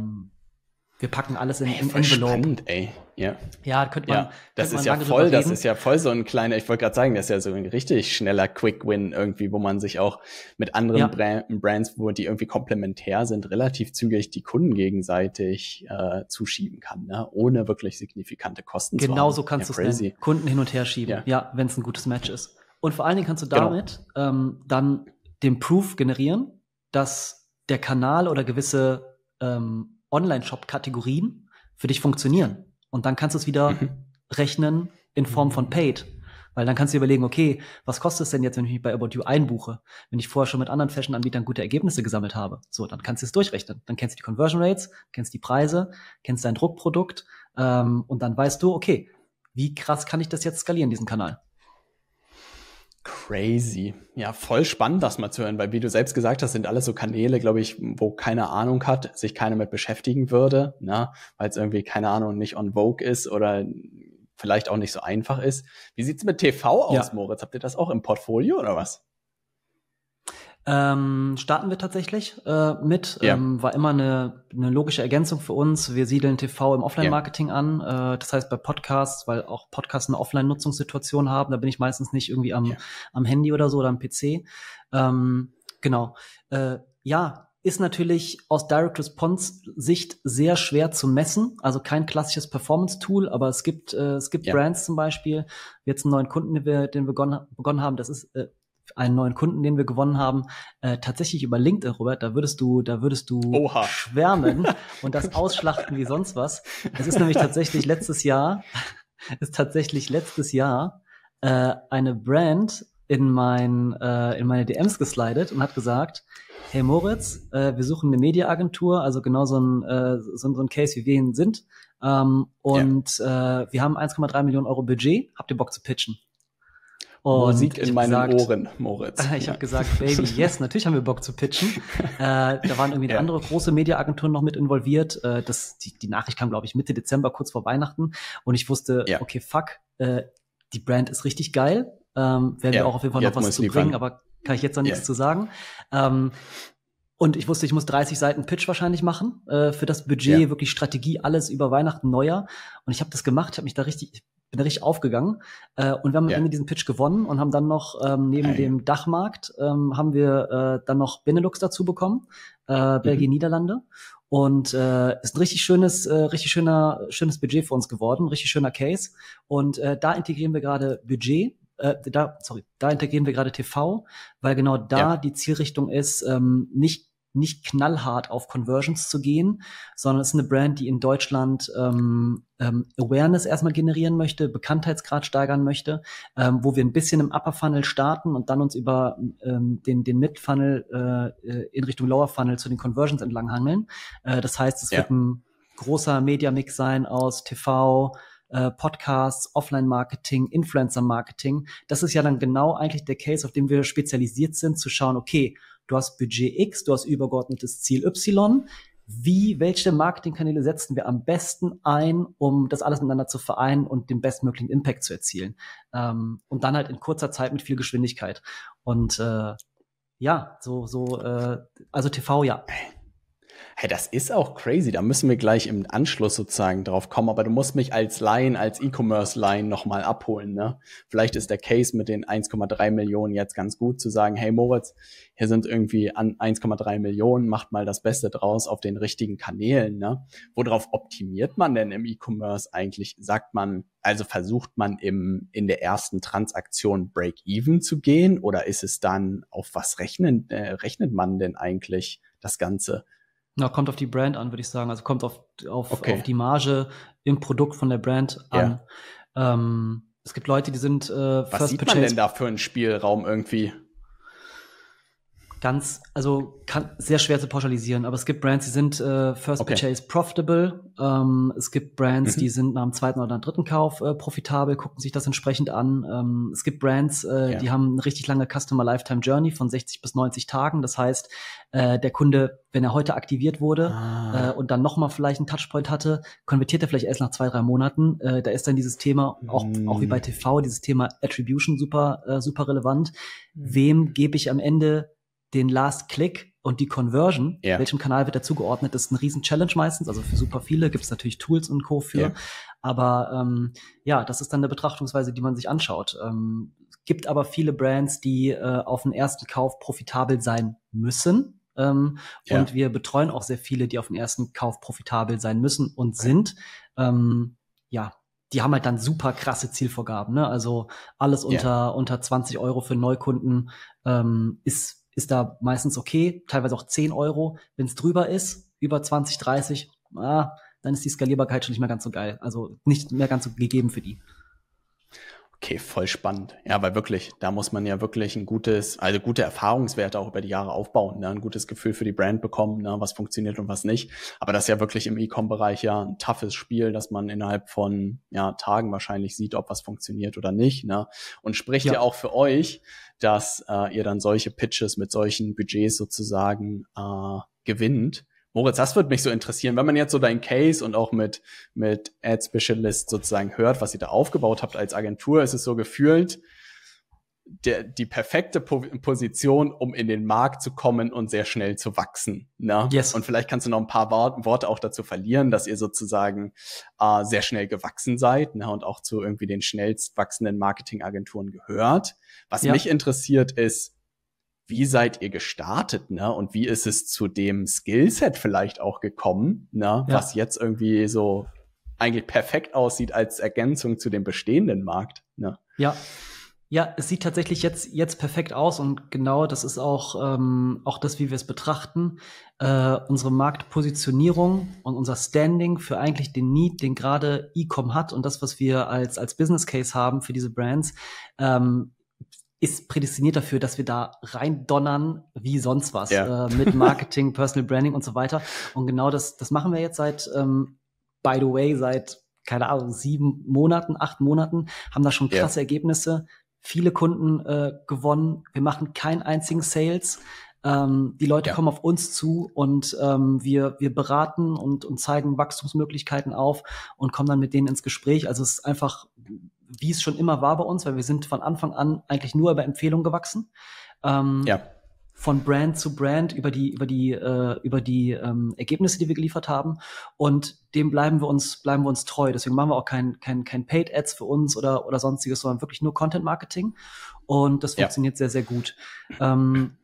wir packen alles in, ey, in Envelope. Spannend, ey. Ja, ja, könnte man. Ja, das könnte ist man ja voll, das ist ja voll so ein kleiner, ich wollte gerade sagen, das ist ja so ein richtig schneller Quick-Win irgendwie, wo man sich auch mit anderen ja. Brand, Brands, wo die irgendwie komplementär sind, relativ zügig die Kunden gegenseitig äh, zuschieben kann, ne? Ohne wirklich signifikante Kosten genau zu haben. Genau so kannst ja, du es nennen. Kunden hin und her schieben, ja, ja wenn es ein gutes Match ist. Und vor allen Dingen kannst du damit genau. ähm, dann den Proof generieren, dass der Kanal oder gewisse ähm, Online-Shop-Kategorien für dich funktionieren. Und dann kannst du es wieder mhm. rechnen in Form von Paid. Weil dann kannst du dir überlegen, okay, was kostet es denn jetzt, wenn ich mich bei About You einbuche? Wenn ich vorher schon mit anderen Fashion-Anbietern gute Ergebnisse gesammelt habe. So, dann kannst du es durchrechnen. Dann kennst du die Conversion Rates, kennst die Preise, kennst dein Druckprodukt. Ähm, und dann weißt du, okay, wie krass kann ich das jetzt skalieren, diesen Kanal? Crazy. Ja, voll spannend, das mal zu hören, weil wie du selbst gesagt hast, sind alles so Kanäle, glaube ich, wo keine Ahnung hat, sich keiner mit beschäftigen würde, ne? Weil es irgendwie, keine Ahnung, nicht on vogue ist oder vielleicht auch nicht so einfach ist. Wie sieht's mit T V aus, ja. Moritz? Habt ihr das auch im Portfolio oder was? Ähm, starten wir tatsächlich äh, mit. Yeah. Ähm, war immer eine, eine logische Ergänzung für uns. Wir siedeln T V im Offline-Marketing yeah. an. Äh, das heißt bei Podcasts, weil auch Podcasts eine Offline-Nutzungssituation haben. Da bin ich meistens nicht irgendwie am, yeah. am Handy oder so oder am P C. Ähm, genau. Äh, ja, ist natürlich aus Direct-Response-Sicht sehr schwer zu messen. Also kein klassisches Performance-Tool, aber es gibt äh, es gibt yeah. Brands zum Beispiel. Jetzt einen neuen Kunden, den wir, den wir begonnen, begonnen haben. Das ist äh, einen neuen Kunden, den wir gewonnen haben, äh, tatsächlich über LinkedIn, Robert, da würdest du, da würdest du Oha. schwärmen und das ausschlachten wie sonst was. Es ist nämlich tatsächlich letztes Jahr, ist tatsächlich letztes Jahr äh, eine Brand in mein äh, in meine D Ms geslidet und hat gesagt, hey Moritz, äh, wir suchen eine Mediaagentur, also genau so ein äh, so, so ein Case, wie wir ihn sind, ähm, und ja. äh, wir haben eins Komma drei Millionen Euro Budget, habt ihr Bock zu pitchen? Und Musik in meinen gesagt, Ohren, Moritz. Ich ja. habe gesagt, Baby, yes, natürlich haben wir Bock zu pitchen. äh, da waren irgendwie ja. andere große Mediaagenturen noch mit involviert. Äh, das, die, die Nachricht kam, glaube ich, Mitte Dezember, kurz vor Weihnachten. Und ich wusste, ja. okay, fuck, äh, die Brand ist richtig geil. Ähm, werden ja. wir auch auf jeden Fall Jetzt noch was zu liefern. bringen, aber Kann ich jetzt noch nichts yeah. zu sagen. Ähm, und ich wusste, ich muss dreißig Seiten Pitch wahrscheinlich machen, äh, für das Budget, yeah. wirklich Strategie, alles über Weihnachten, Neujahr. Und ich habe das gemacht, ich habe mich da richtig, bin da richtig aufgegangen. Äh, und wir haben yeah. am Ende diesen Pitch gewonnen und haben dann noch ähm, neben Nein. dem Dachmarkt ähm, haben wir äh, dann noch Benelux dazu bekommen, äh, Belgien, mhm. Niederlande. Und äh, ist ein richtig schönes, äh, richtig schöner, schönes Budget für uns geworden, richtig schöner Case. Und äh, da integrieren wir gerade Budget. Äh, da, sorry, da integrieren wir gerade T V, weil genau da ja. die Zielrichtung ist, ähm, nicht nicht knallhart auf Conversions zu gehen, sondern es ist eine Brand, die in Deutschland ähm, ähm, Awareness erstmal generieren möchte, Bekanntheitsgrad steigern möchte, ähm, wo wir ein bisschen im Upper Funnel starten und dann uns über ähm, den den Mid Funnel äh, in Richtung Lower Funnel zu den Conversions entlanghangeln. Äh, das heißt, es ja. wird ein großer Media-Mix sein aus T V, Podcasts, Offline-Marketing, Influencer-Marketing. Das ist ja dann genau eigentlich der Case, auf dem wir spezialisiert sind, zu schauen, okay, du hast Budget X, du hast übergeordnetes Ziel Y. Wie, welche Marketingkanäle setzen wir am besten ein, um das alles miteinander zu vereinen und den bestmöglichen Impact zu erzielen? Ähm, und dann halt in kurzer Zeit mit viel Geschwindigkeit. Und äh, ja, so, so, äh, also T V, ja. Hey, das ist auch crazy. Da müssen wir gleich im Anschluss sozusagen drauf kommen. Aber du musst mich als Laien, als E-Commerce-Laien nochmal abholen, ne? Vielleicht ist der Case mit den eins Komma drei Millionen jetzt ganz gut zu sagen, hey Moritz, hier sind irgendwie an eins Komma drei Millionen, macht mal das Beste draus auf den richtigen Kanälen, ne? Worauf optimiert man denn im E-Commerce eigentlich? Sagt man, also versucht man im, in der ersten Transaktion Break-Even zu gehen? Oder ist es dann, auf was rechnen, äh, rechnet man denn eigentlich das Ganze? Ja, kommt auf die Brand an, würde ich sagen. Also kommt auf, auf, okay. auf die Marge im Produkt von der Brand an. Yeah. Ähm, es gibt Leute, die sind äh, Was First sieht Purchase man denn da für einen Spielraum irgendwie? Ganz, also kann, sehr schwer zu pauschalisieren. Aber es gibt Brands, die sind äh, First okay. Purchase profitable. Ähm, es gibt Brands, mhm. die sind nach dem zweiten oder dritten Kauf äh, profitabel, gucken sich das entsprechend an. Ähm, es gibt Brands, äh, yeah. die haben eine richtig lange Customer Lifetime Journey von sechzig bis neunzig Tagen. Das heißt, äh, der Kunde, wenn er heute aktiviert wurde ah. äh, und dann nochmal vielleicht einen Touchpoint hatte, konvertiert er vielleicht erst nach zwei, drei Monaten. Äh, da ist dann dieses Thema, auch, mm. auch wie bei T V, dieses Thema Attribution super, äh, super relevant. Mm. Wem gebe ich am Ende den Last Click und die Conversion? Yeah. Welchem Kanal wird dazu geordnet? Das ist ein Riesen-Challenge meistens. Also für super viele gibt es natürlich Tools und Co. für. Yeah. Aber ähm, ja, das ist dann eine Betrachtungsweise, die man sich anschaut. Ähm, gibt aber viele Brands, die äh, auf den ersten Kauf profitabel sein müssen. Ähm, ja. Und wir betreuen auch sehr viele, die auf den ersten Kauf profitabel sein müssen und sind. Ähm, ja, die haben halt dann super krasse Zielvorgaben, ne? Also alles unter, ja. unter zwanzig Euro für Neukunden ähm, ist, ist da meistens okay. Teilweise auch zehn Euro. Wenn es drüber ist, über zwanzig, dreißig, ah, dann ist die Skalierbarkeit schon nicht mehr ganz so geil. Also nicht mehr ganz so gegeben für die. Okay, voll spannend. Ja, weil wirklich, da muss man ja wirklich ein gutes, also gute Erfahrungswerte auch über die Jahre aufbauen, ne? Ein gutes Gefühl für die Brand bekommen, ne? Was funktioniert und was nicht. Aber das ist ja wirklich im E-Com-Bereich ja ein toughes Spiel, dass man innerhalb von ja, Tagen wahrscheinlich sieht, ob was funktioniert oder nicht, ne? Und spricht ja, ja auch für euch, dass äh, ihr dann solche Pitches mit solchen Budgets sozusagen äh, gewinnt. Moritz, das würde mich so interessieren, wenn man jetzt so deinen Case und auch mit mit Ad Specialist sozusagen hört, was ihr da aufgebaut habt als Agentur, ist es so gefühlt der, die perfekte po- Position, um in den Markt zu kommen und sehr schnell zu wachsen, ne? Yes. Und vielleicht kannst du noch ein paar Wort, Worte auch dazu verlieren, dass ihr sozusagen äh, sehr schnell gewachsen seid, ne? Und auch zu irgendwie den schnellst wachsenden Marketingagenturen gehört. Was ja. mich interessiert ist, wie seid ihr gestartet, ne? Und wie ist es zu dem Skillset vielleicht auch gekommen, ne? Ja. Was jetzt irgendwie so eigentlich perfekt aussieht als Ergänzung zu dem bestehenden Markt, ne? Ja. Ja, es sieht tatsächlich jetzt jetzt perfekt aus und genau das ist auch ähm, auch das, wie wir es betrachten. Äh, unsere Marktpositionierung und unser Standing für eigentlich den Need, den gerade E-Com hat und das, was wir als als Business Case haben für diese Brands, ähm, ist prädestiniert dafür, dass wir da reindonnern wie sonst was, yeah. äh, mit Marketing, Personal Branding und so weiter. Und genau das, das machen wir jetzt seit, ähm, by the way, seit, keine Ahnung, sieben Monaten, acht Monaten, haben da schon krasse yeah. Ergebnisse, viele Kunden äh, gewonnen. Wir machen keinen einzigen Sales. Ähm, die Leute ja. kommen auf uns zu und ähm, wir wir beraten und, und zeigen Wachstumsmöglichkeiten auf und kommen dann mit denen ins Gespräch. Also es ist einfach, wie es schon immer war bei uns, weil wir sind von Anfang an eigentlich nur über Empfehlungen gewachsen. ähm, ja. von Brand zu Brand über die über die äh, über die ähm, Ergebnisse, die wir geliefert haben, und dem bleiben wir uns bleiben wir uns treu. Deswegen machen wir auch kein kein kein Paid Ads für uns oder oder sonstiges, sondern wirklich nur Content Marketing, und das funktioniert ja. sehr sehr gut. Ähm,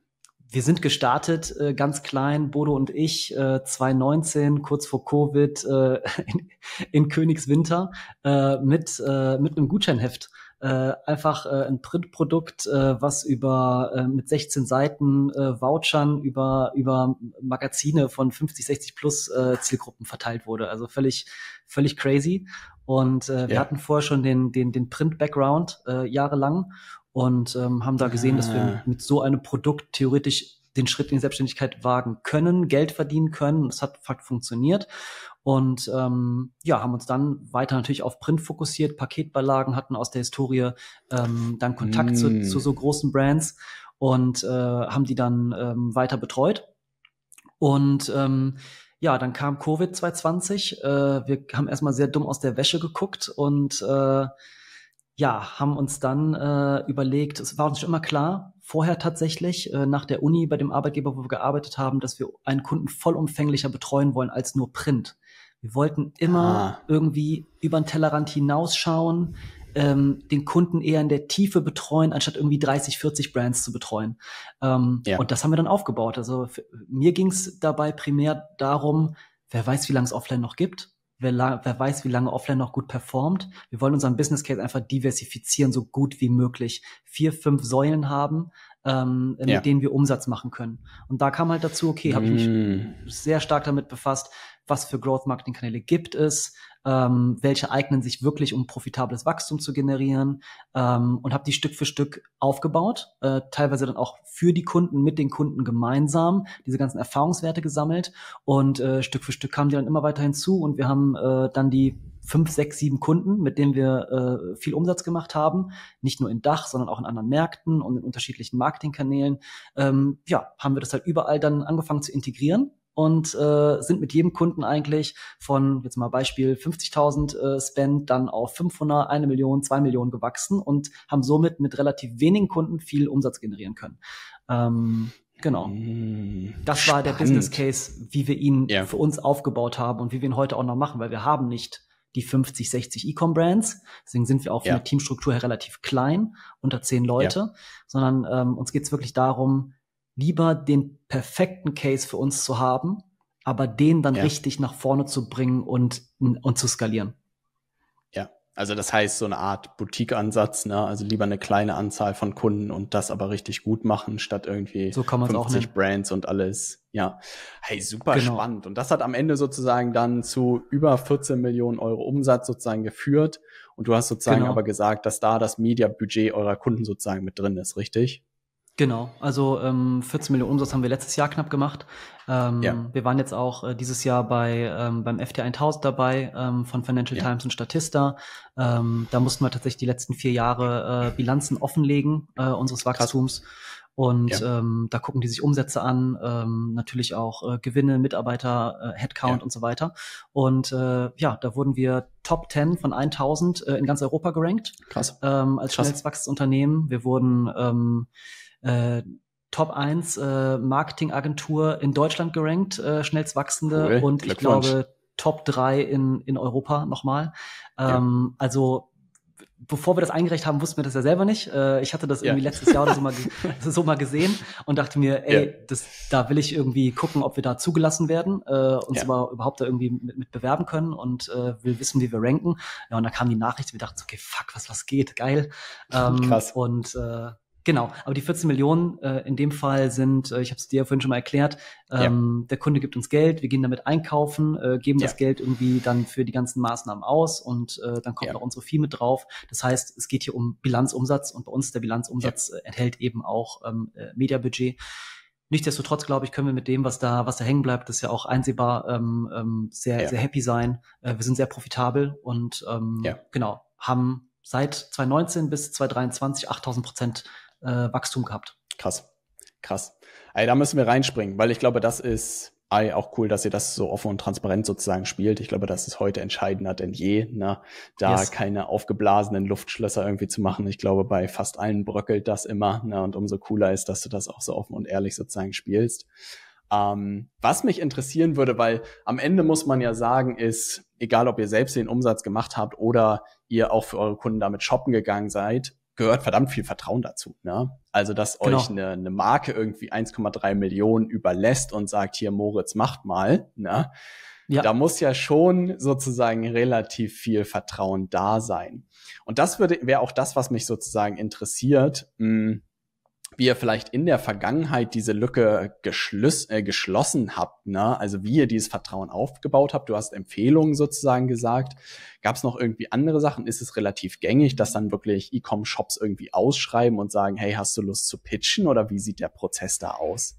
wir sind gestartet äh, ganz klein, Bodo und ich, äh, zwanzig neunzehn, kurz vor Covid, äh, in, in Königswinter äh, mit äh, mit einem Gutscheinheft. Äh, einfach äh, ein Printprodukt, äh, was über äh, mit sechzehn Seiten äh, Vouchern über über Magazine von fünfzig, sechzig plus äh, Zielgruppen verteilt wurde. Also völlig völlig crazy. Und äh, wir ja. hatten vorher schon den den den Print-Background äh, jahrelang und ähm, haben da gesehen, ah. dass wir mit so einem Produkt theoretisch den Schritt in die Selbstständigkeit wagen können, Geld verdienen können. Das hat funktioniert. Und ähm, ja, haben uns dann weiter natürlich auf Print fokussiert, Paketbeilagen, hatten aus der Historie ähm, dann Kontakt mm. zu, zu so großen Brands und äh, haben die dann ähm, weiter betreut. Und ähm, ja, dann kam Covid zwanzig zwanzig. Äh, wir haben erstmal sehr dumm aus der Wäsche geguckt und äh, ja, haben uns dann äh, überlegt, es war uns schon immer klar, vorher tatsächlich, äh, nach der Uni bei dem Arbeitgeber, wo wir gearbeitet haben, dass wir einen Kunden vollumfänglicher betreuen wollen als nur Print. Wir wollten immer ah. irgendwie über den Tellerrand hinausschauen, ähm, den Kunden eher in der Tiefe betreuen, anstatt irgendwie dreißig, vierzig Brands zu betreuen. Ähm, ja. Und das haben wir dann aufgebaut. Also für, mir ging es dabei primär darum, wer weiß, wie lange es offline noch gibt. Wer, lang, wer weiß, wie lange offline noch gut performt. Wir wollen unseren Business Case einfach diversifizieren, so gut wie möglich. Vier, fünf Säulen haben, ähm, ja. mit denen wir Umsatz machen können. Und da kam halt dazu, okay, habe ich mich mm. sehr stark damit befasst, was für Growth-Marketing-Kanäle gibt es, ähm, welche eignen sich wirklich, um profitables Wachstum zu generieren, ähm, und habe die Stück für Stück aufgebaut, äh, teilweise dann auch für die Kunden, mit den Kunden gemeinsam diese ganzen Erfahrungswerte gesammelt, und äh, Stück für Stück kamen die dann immer weiter hinzu, und wir haben äh, dann die fünf, sechs, sieben Kunden, mit denen wir äh, viel Umsatz gemacht haben, nicht nur in D A C H, sondern auch in anderen Märkten und in unterschiedlichen Marketingkanälen. Ähm, ja, haben wir das halt überall dann angefangen zu integrieren. Und äh, sind mit jedem Kunden eigentlich von, jetzt mal Beispiel, fünfzigtausend äh, Spend dann auf fünfhundert, eine Million, zwei Millionen gewachsen und haben somit mit relativ wenigen Kunden viel Umsatz generieren können. Ähm, genau. Das Spannend. War der Business Case, wie wir ihn ja. für uns aufgebaut haben und wie wir ihn heute auch noch machen, weil wir haben nicht die fünfzig, sechzig E-Com-Brands. Deswegen sind wir auch von ja. der Teamstruktur her relativ klein, unter zehn Leute, ja. sondern ähm, uns geht's wirklich darum, lieber den perfekten Case für uns zu haben, aber den dann ja. richtig nach vorne zu bringen und, und zu skalieren. Ja, also das heißt so eine Art Boutique-Ansatz, ne? Also lieber eine kleine Anzahl von Kunden und das aber richtig gut machen, statt irgendwie so kann fünfzig auch nennen. Brands und alles. Ja, hey, super genau. spannend. Und das hat am Ende sozusagen dann zu über vierzehn Millionen Euro Umsatz sozusagen geführt. Und du hast sozusagen genau. aber gesagt, dass da das Media-Budget eurer Kunden sozusagen mit drin ist, richtig? Genau, also ähm, vierzehn Millionen Umsatz haben wir letztes Jahr knapp gemacht. Ähm, ja. Wir waren jetzt auch äh, dieses Jahr bei ähm, beim F T tausend dabei ähm, von Financial ja. Times und Statista. Ähm, da mussten wir tatsächlich die letzten vier Jahre äh, Bilanzen offenlegen äh, unseres Wachstums. Krass. Und ja. ähm, da gucken die sich Umsätze an, ähm, natürlich auch äh, Gewinne, Mitarbeiter, äh, Headcount ja. und so weiter. Und äh, ja, da wurden wir Top zehn von tausend äh, in ganz Europa gerankt. Krass. Ähm, als Krass. Schnellst wachsendes Unternehmen. Wir wurden ähm, Äh, Top eins äh, Marketingagentur in Deutschland gerankt, äh, schnellst wachsende cool. und ich glaube Top drei in, in Europa nochmal. Ähm, ja. Also bevor wir das eingereicht haben, wussten wir das ja selber nicht. Äh, ich hatte das ja. irgendwie letztes Jahr oder so mal, so mal gesehen und dachte mir, ey, ja. das, da will ich irgendwie gucken, ob wir da zugelassen werden, äh, uns ja. aber überhaupt da irgendwie mit, mit bewerben können und äh, will wissen, wie wir ranken. Ja, und da kam die Nachricht, wir dachten so, okay, fuck, was, was geht, geil. Ähm, Krass. Und äh, Genau, aber die vierzehn Millionen äh, in dem Fall sind, äh, ich habe es dir vorhin schon mal erklärt, ähm, ja. der Kunde gibt uns Geld, wir gehen damit einkaufen, äh, geben ja. das Geld irgendwie dann für die ganzen Maßnahmen aus und äh, dann kommt ja. noch unsere Fee mit drauf. Das heißt, es geht hier um Bilanzumsatz und bei uns der Bilanzumsatz ja. äh, enthält eben auch ähm, äh, Mediabudget. Nichtsdestotrotz, glaube ich, können wir mit dem, was da, was da hängen bleibt, das ist ja auch einsehbar, ähm, ähm, sehr, ja. sehr happy sein. Äh, wir sind sehr profitabel und ähm, ja. genau, haben seit zwanzig neunzehn bis zwanzig dreiundzwanzig achttausend Prozent Äh, Wachstum gehabt. Krass, krass. Also, da müssen wir reinspringen, weil ich glaube, das ist auch cool, dass ihr das so offen und transparent sozusagen spielt. Ich glaube, das ist heute entscheidender denn je, ne? Da yes. keine aufgeblasenen Luftschlösser irgendwie zu machen. Ich glaube, bei fast allen bröckelt das immer, ne? Und umso cooler ist, dass du das auch so offen und ehrlich sozusagen spielst. Ähm, was mich interessieren würde, weil am Ende muss man ja sagen, ist, egal ob ihr selbst den Umsatz gemacht habt oder ihr auch für eure Kunden damit shoppen gegangen seid, gehört verdammt viel Vertrauen dazu, ne? Also, dass genau. euch eine, eine Marke irgendwie eins Komma drei Millionen überlässt und sagt, hier, Moritz, macht mal, ne? Ja. Da muss ja schon sozusagen relativ viel Vertrauen da sein. Und das würde, wäre auch das, was mich sozusagen interessiert, mh, wie ihr vielleicht in der Vergangenheit diese Lücke geschlüss, äh, geschlossen habt, ne? Also wie ihr dieses Vertrauen aufgebaut habt. Du hast Empfehlungen sozusagen gesagt. Gab es noch irgendwie andere Sachen? Ist es relativ gängig, dass dann wirklich E-Com-Shops irgendwie ausschreiben und sagen, hey, hast du Lust zu pitchen? Oder wie sieht der Prozess da aus?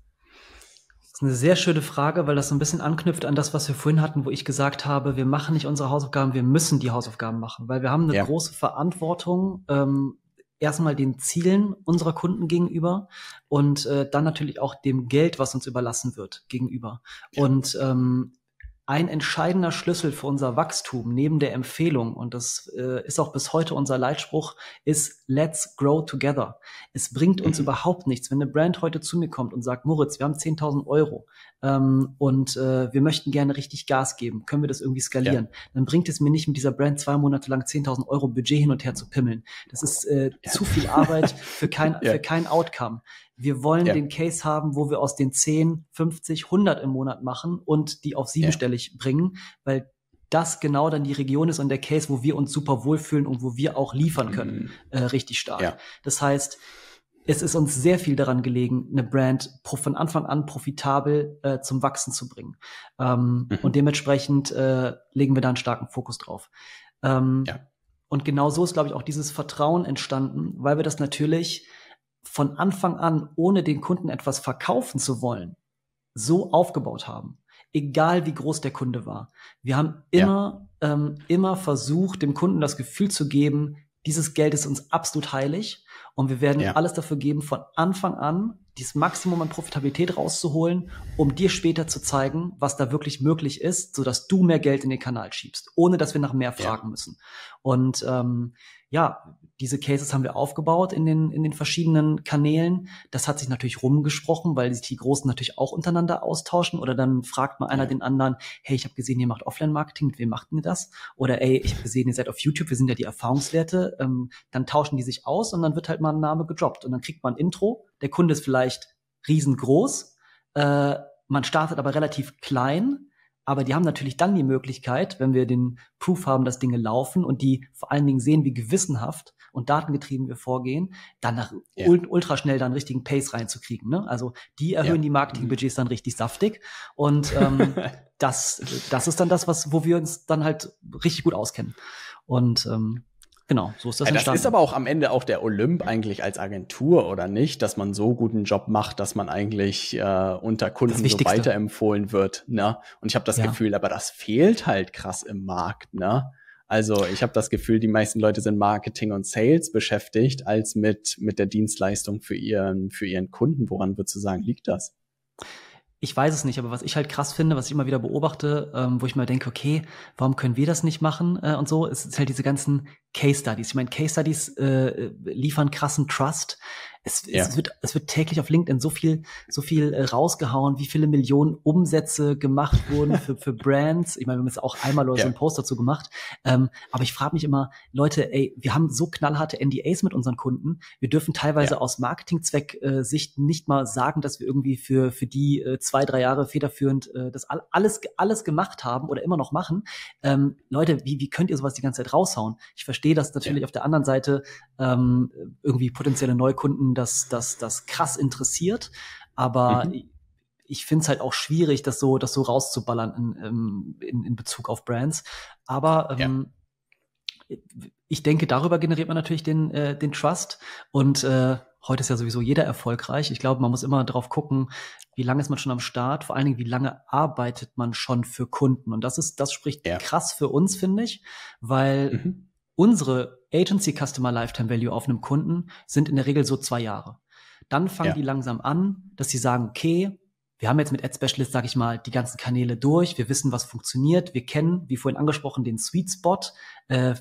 Das ist eine sehr schöne Frage, weil das so ein bisschen anknüpft an das, was wir vorhin hatten, wo ich gesagt habe, wir machen nicht unsere Hausaufgaben, wir müssen die Hausaufgaben machen, weil wir haben eine ja. große Verantwortung, ähm, erstmal den Zielen unserer Kunden gegenüber und äh, dann natürlich auch dem Geld, was uns überlassen wird, gegenüber. Ja. Und ähm, ein entscheidender Schlüssel für unser Wachstum neben der Empfehlung, und das äh, ist auch bis heute unser Leitspruch, ist Let's grow together. Es bringt uns mhm. überhaupt nichts, wenn eine Brand heute zu mir kommt und sagt, Moritz, wir haben zehntausend Euro ähm, und äh, wir möchten gerne richtig Gas geben, können wir das irgendwie skalieren? Ja. Dann bringt es mir nicht, mit dieser Brand zwei Monate lang zehntausend Euro Budget hin und her zu pimmeln. Das ist äh, ja. zu viel Arbeit für kein, ja. für kein Outcome. Wir wollen ja. den Case haben, wo wir aus den zehn, fünfzig, hundert im Monat machen und die auf siebenstellig ja. bringen, weil das genau dann die Region ist und der Case, wo wir uns super wohlfühlen und wo wir auch liefern können, mhm. äh, richtig stark. Ja. Das heißt, es ist uns sehr viel daran gelegen, eine Brand von Anfang an profitabel äh, zum Wachsen zu bringen. Ähm, mhm. Und dementsprechend äh, legen wir da einen starken Fokus drauf. Ähm, ja. Und genau so ist, glaube ich, auch dieses Vertrauen entstanden, weil wir das natürlich von Anfang an, ohne den Kunden etwas verkaufen zu wollen, so aufgebaut haben. Egal wie groß der Kunde war. Wir haben immer, ja. ähm, immer versucht, dem Kunden das Gefühl zu geben, dieses Geld ist uns absolut heilig und wir werden ja. alles dafür geben, von Anfang an das Maximum an Profitabilität rauszuholen, um dir später zu zeigen, was da wirklich möglich ist, sodass du mehr Geld in den Kanal schiebst, ohne dass wir nach mehr fragen ja. müssen. Und ähm, ja, diese Cases haben wir aufgebaut in den, in den verschiedenen Kanälen. Das hat sich natürlich rumgesprochen, weil sich die Großen natürlich auch untereinander austauschen. Oder dann fragt mal einer ja. den anderen, hey, ich habe gesehen, ihr macht Offline-Marketing, mit wem macht denn ihr das? Oder ey, ich habe gesehen, ihr seid auf YouTube, wir sind ja die Erfahrungswerte. Ähm, dann tauschen die sich aus und dann wird halt mal ein Name gedroppt. Und dann kriegt man ein Intro. Der Kunde ist vielleicht riesengroß. Äh, man startet aber relativ klein. Aber die haben natürlich dann die Möglichkeit, wenn wir den Proof haben, dass Dinge laufen und die vor allen Dingen sehen, wie gewissenhaft und datengetrieben wir vorgehen, dann nach yeah. ultra schnell dann richtigen Pace reinzukriegen, ne? Also die erhöhen yeah. die Marketingbudgets dann richtig saftig und ähm, das das ist dann das, was wo wir uns dann halt richtig gut auskennen und ähm, genau, so ist das entstanden. Ja, das ist aber auch am Ende auch der Olymp eigentlich als Agentur, oder nicht? Dass man so guten Job macht, dass man eigentlich äh, unter Kunden so weiterempfohlen wird, ne? Und ich habe das ja. Gefühl, aber das fehlt halt krass im Markt, ne? Also ich habe das Gefühl, die meisten Leute sind Marketing und Sales beschäftigt, als mit mit der Dienstleistung für ihren für ihren Kunden. Woran würdest du sagen, liegt das? Ich weiß es nicht, aber was ich halt krass finde, was ich immer wieder beobachte, ähm, wo ich mir denke, okay, warum können wir das nicht machen äh, und so, es ist halt diese ganzen Case-Studies. Ich meine, Case-Studies äh, liefern krassen Trust. Es, ja. es, wird, es wird täglich auf LinkedIn so viel, so viel äh, rausgehauen, wie viele Millionen Umsätze gemacht wurden für, für Brands. Ich meine, wir haben jetzt auch einmal Leute ja. so einen Post dazu gemacht. Ähm, aber ich frage mich immer, Leute, ey, wir haben so knallharte N D As mit unseren Kunden. Wir dürfen teilweise ja. aus Marketingzweck-Sicht nicht mal sagen, dass wir irgendwie für, für die äh, zwei, drei Jahre federführend äh, das alles, alles gemacht haben oder immer noch machen. Ähm, Leute, wie, wie könnt ihr sowas die ganze Zeit raushauen? Ich verstehe, dass natürlich ja. auf der anderen Seite ähm, irgendwie potenzielle Neukunden das, das, das krass interessiert, aber mhm. ich finde es halt auch schwierig, das so, das so rauszuballern in, in, in Bezug auf Brands. Aber ähm, ja. ich denke, darüber generiert man natürlich den, äh, den Trust und äh, heute ist ja sowieso jeder erfolgreich. Ich glaube, man muss immer drauf gucken, wie lange ist man schon am Start, vor allen Dingen, wie lange arbeitet man schon für Kunden. Und das ist, das spricht ja. krass für uns, finde ich, weil mhm. unsere Agency Customer Lifetime Value auf einem Kunden sind in der Regel so zwei Jahre. Dann fangen ja. die langsam an, dass sie sagen, okay, wir haben jetzt mit Ad Specialist, sage ich mal, die ganzen Kanäle durch. Wir wissen, was funktioniert. Wir kennen, wie vorhin angesprochen, den Sweet Spot, äh,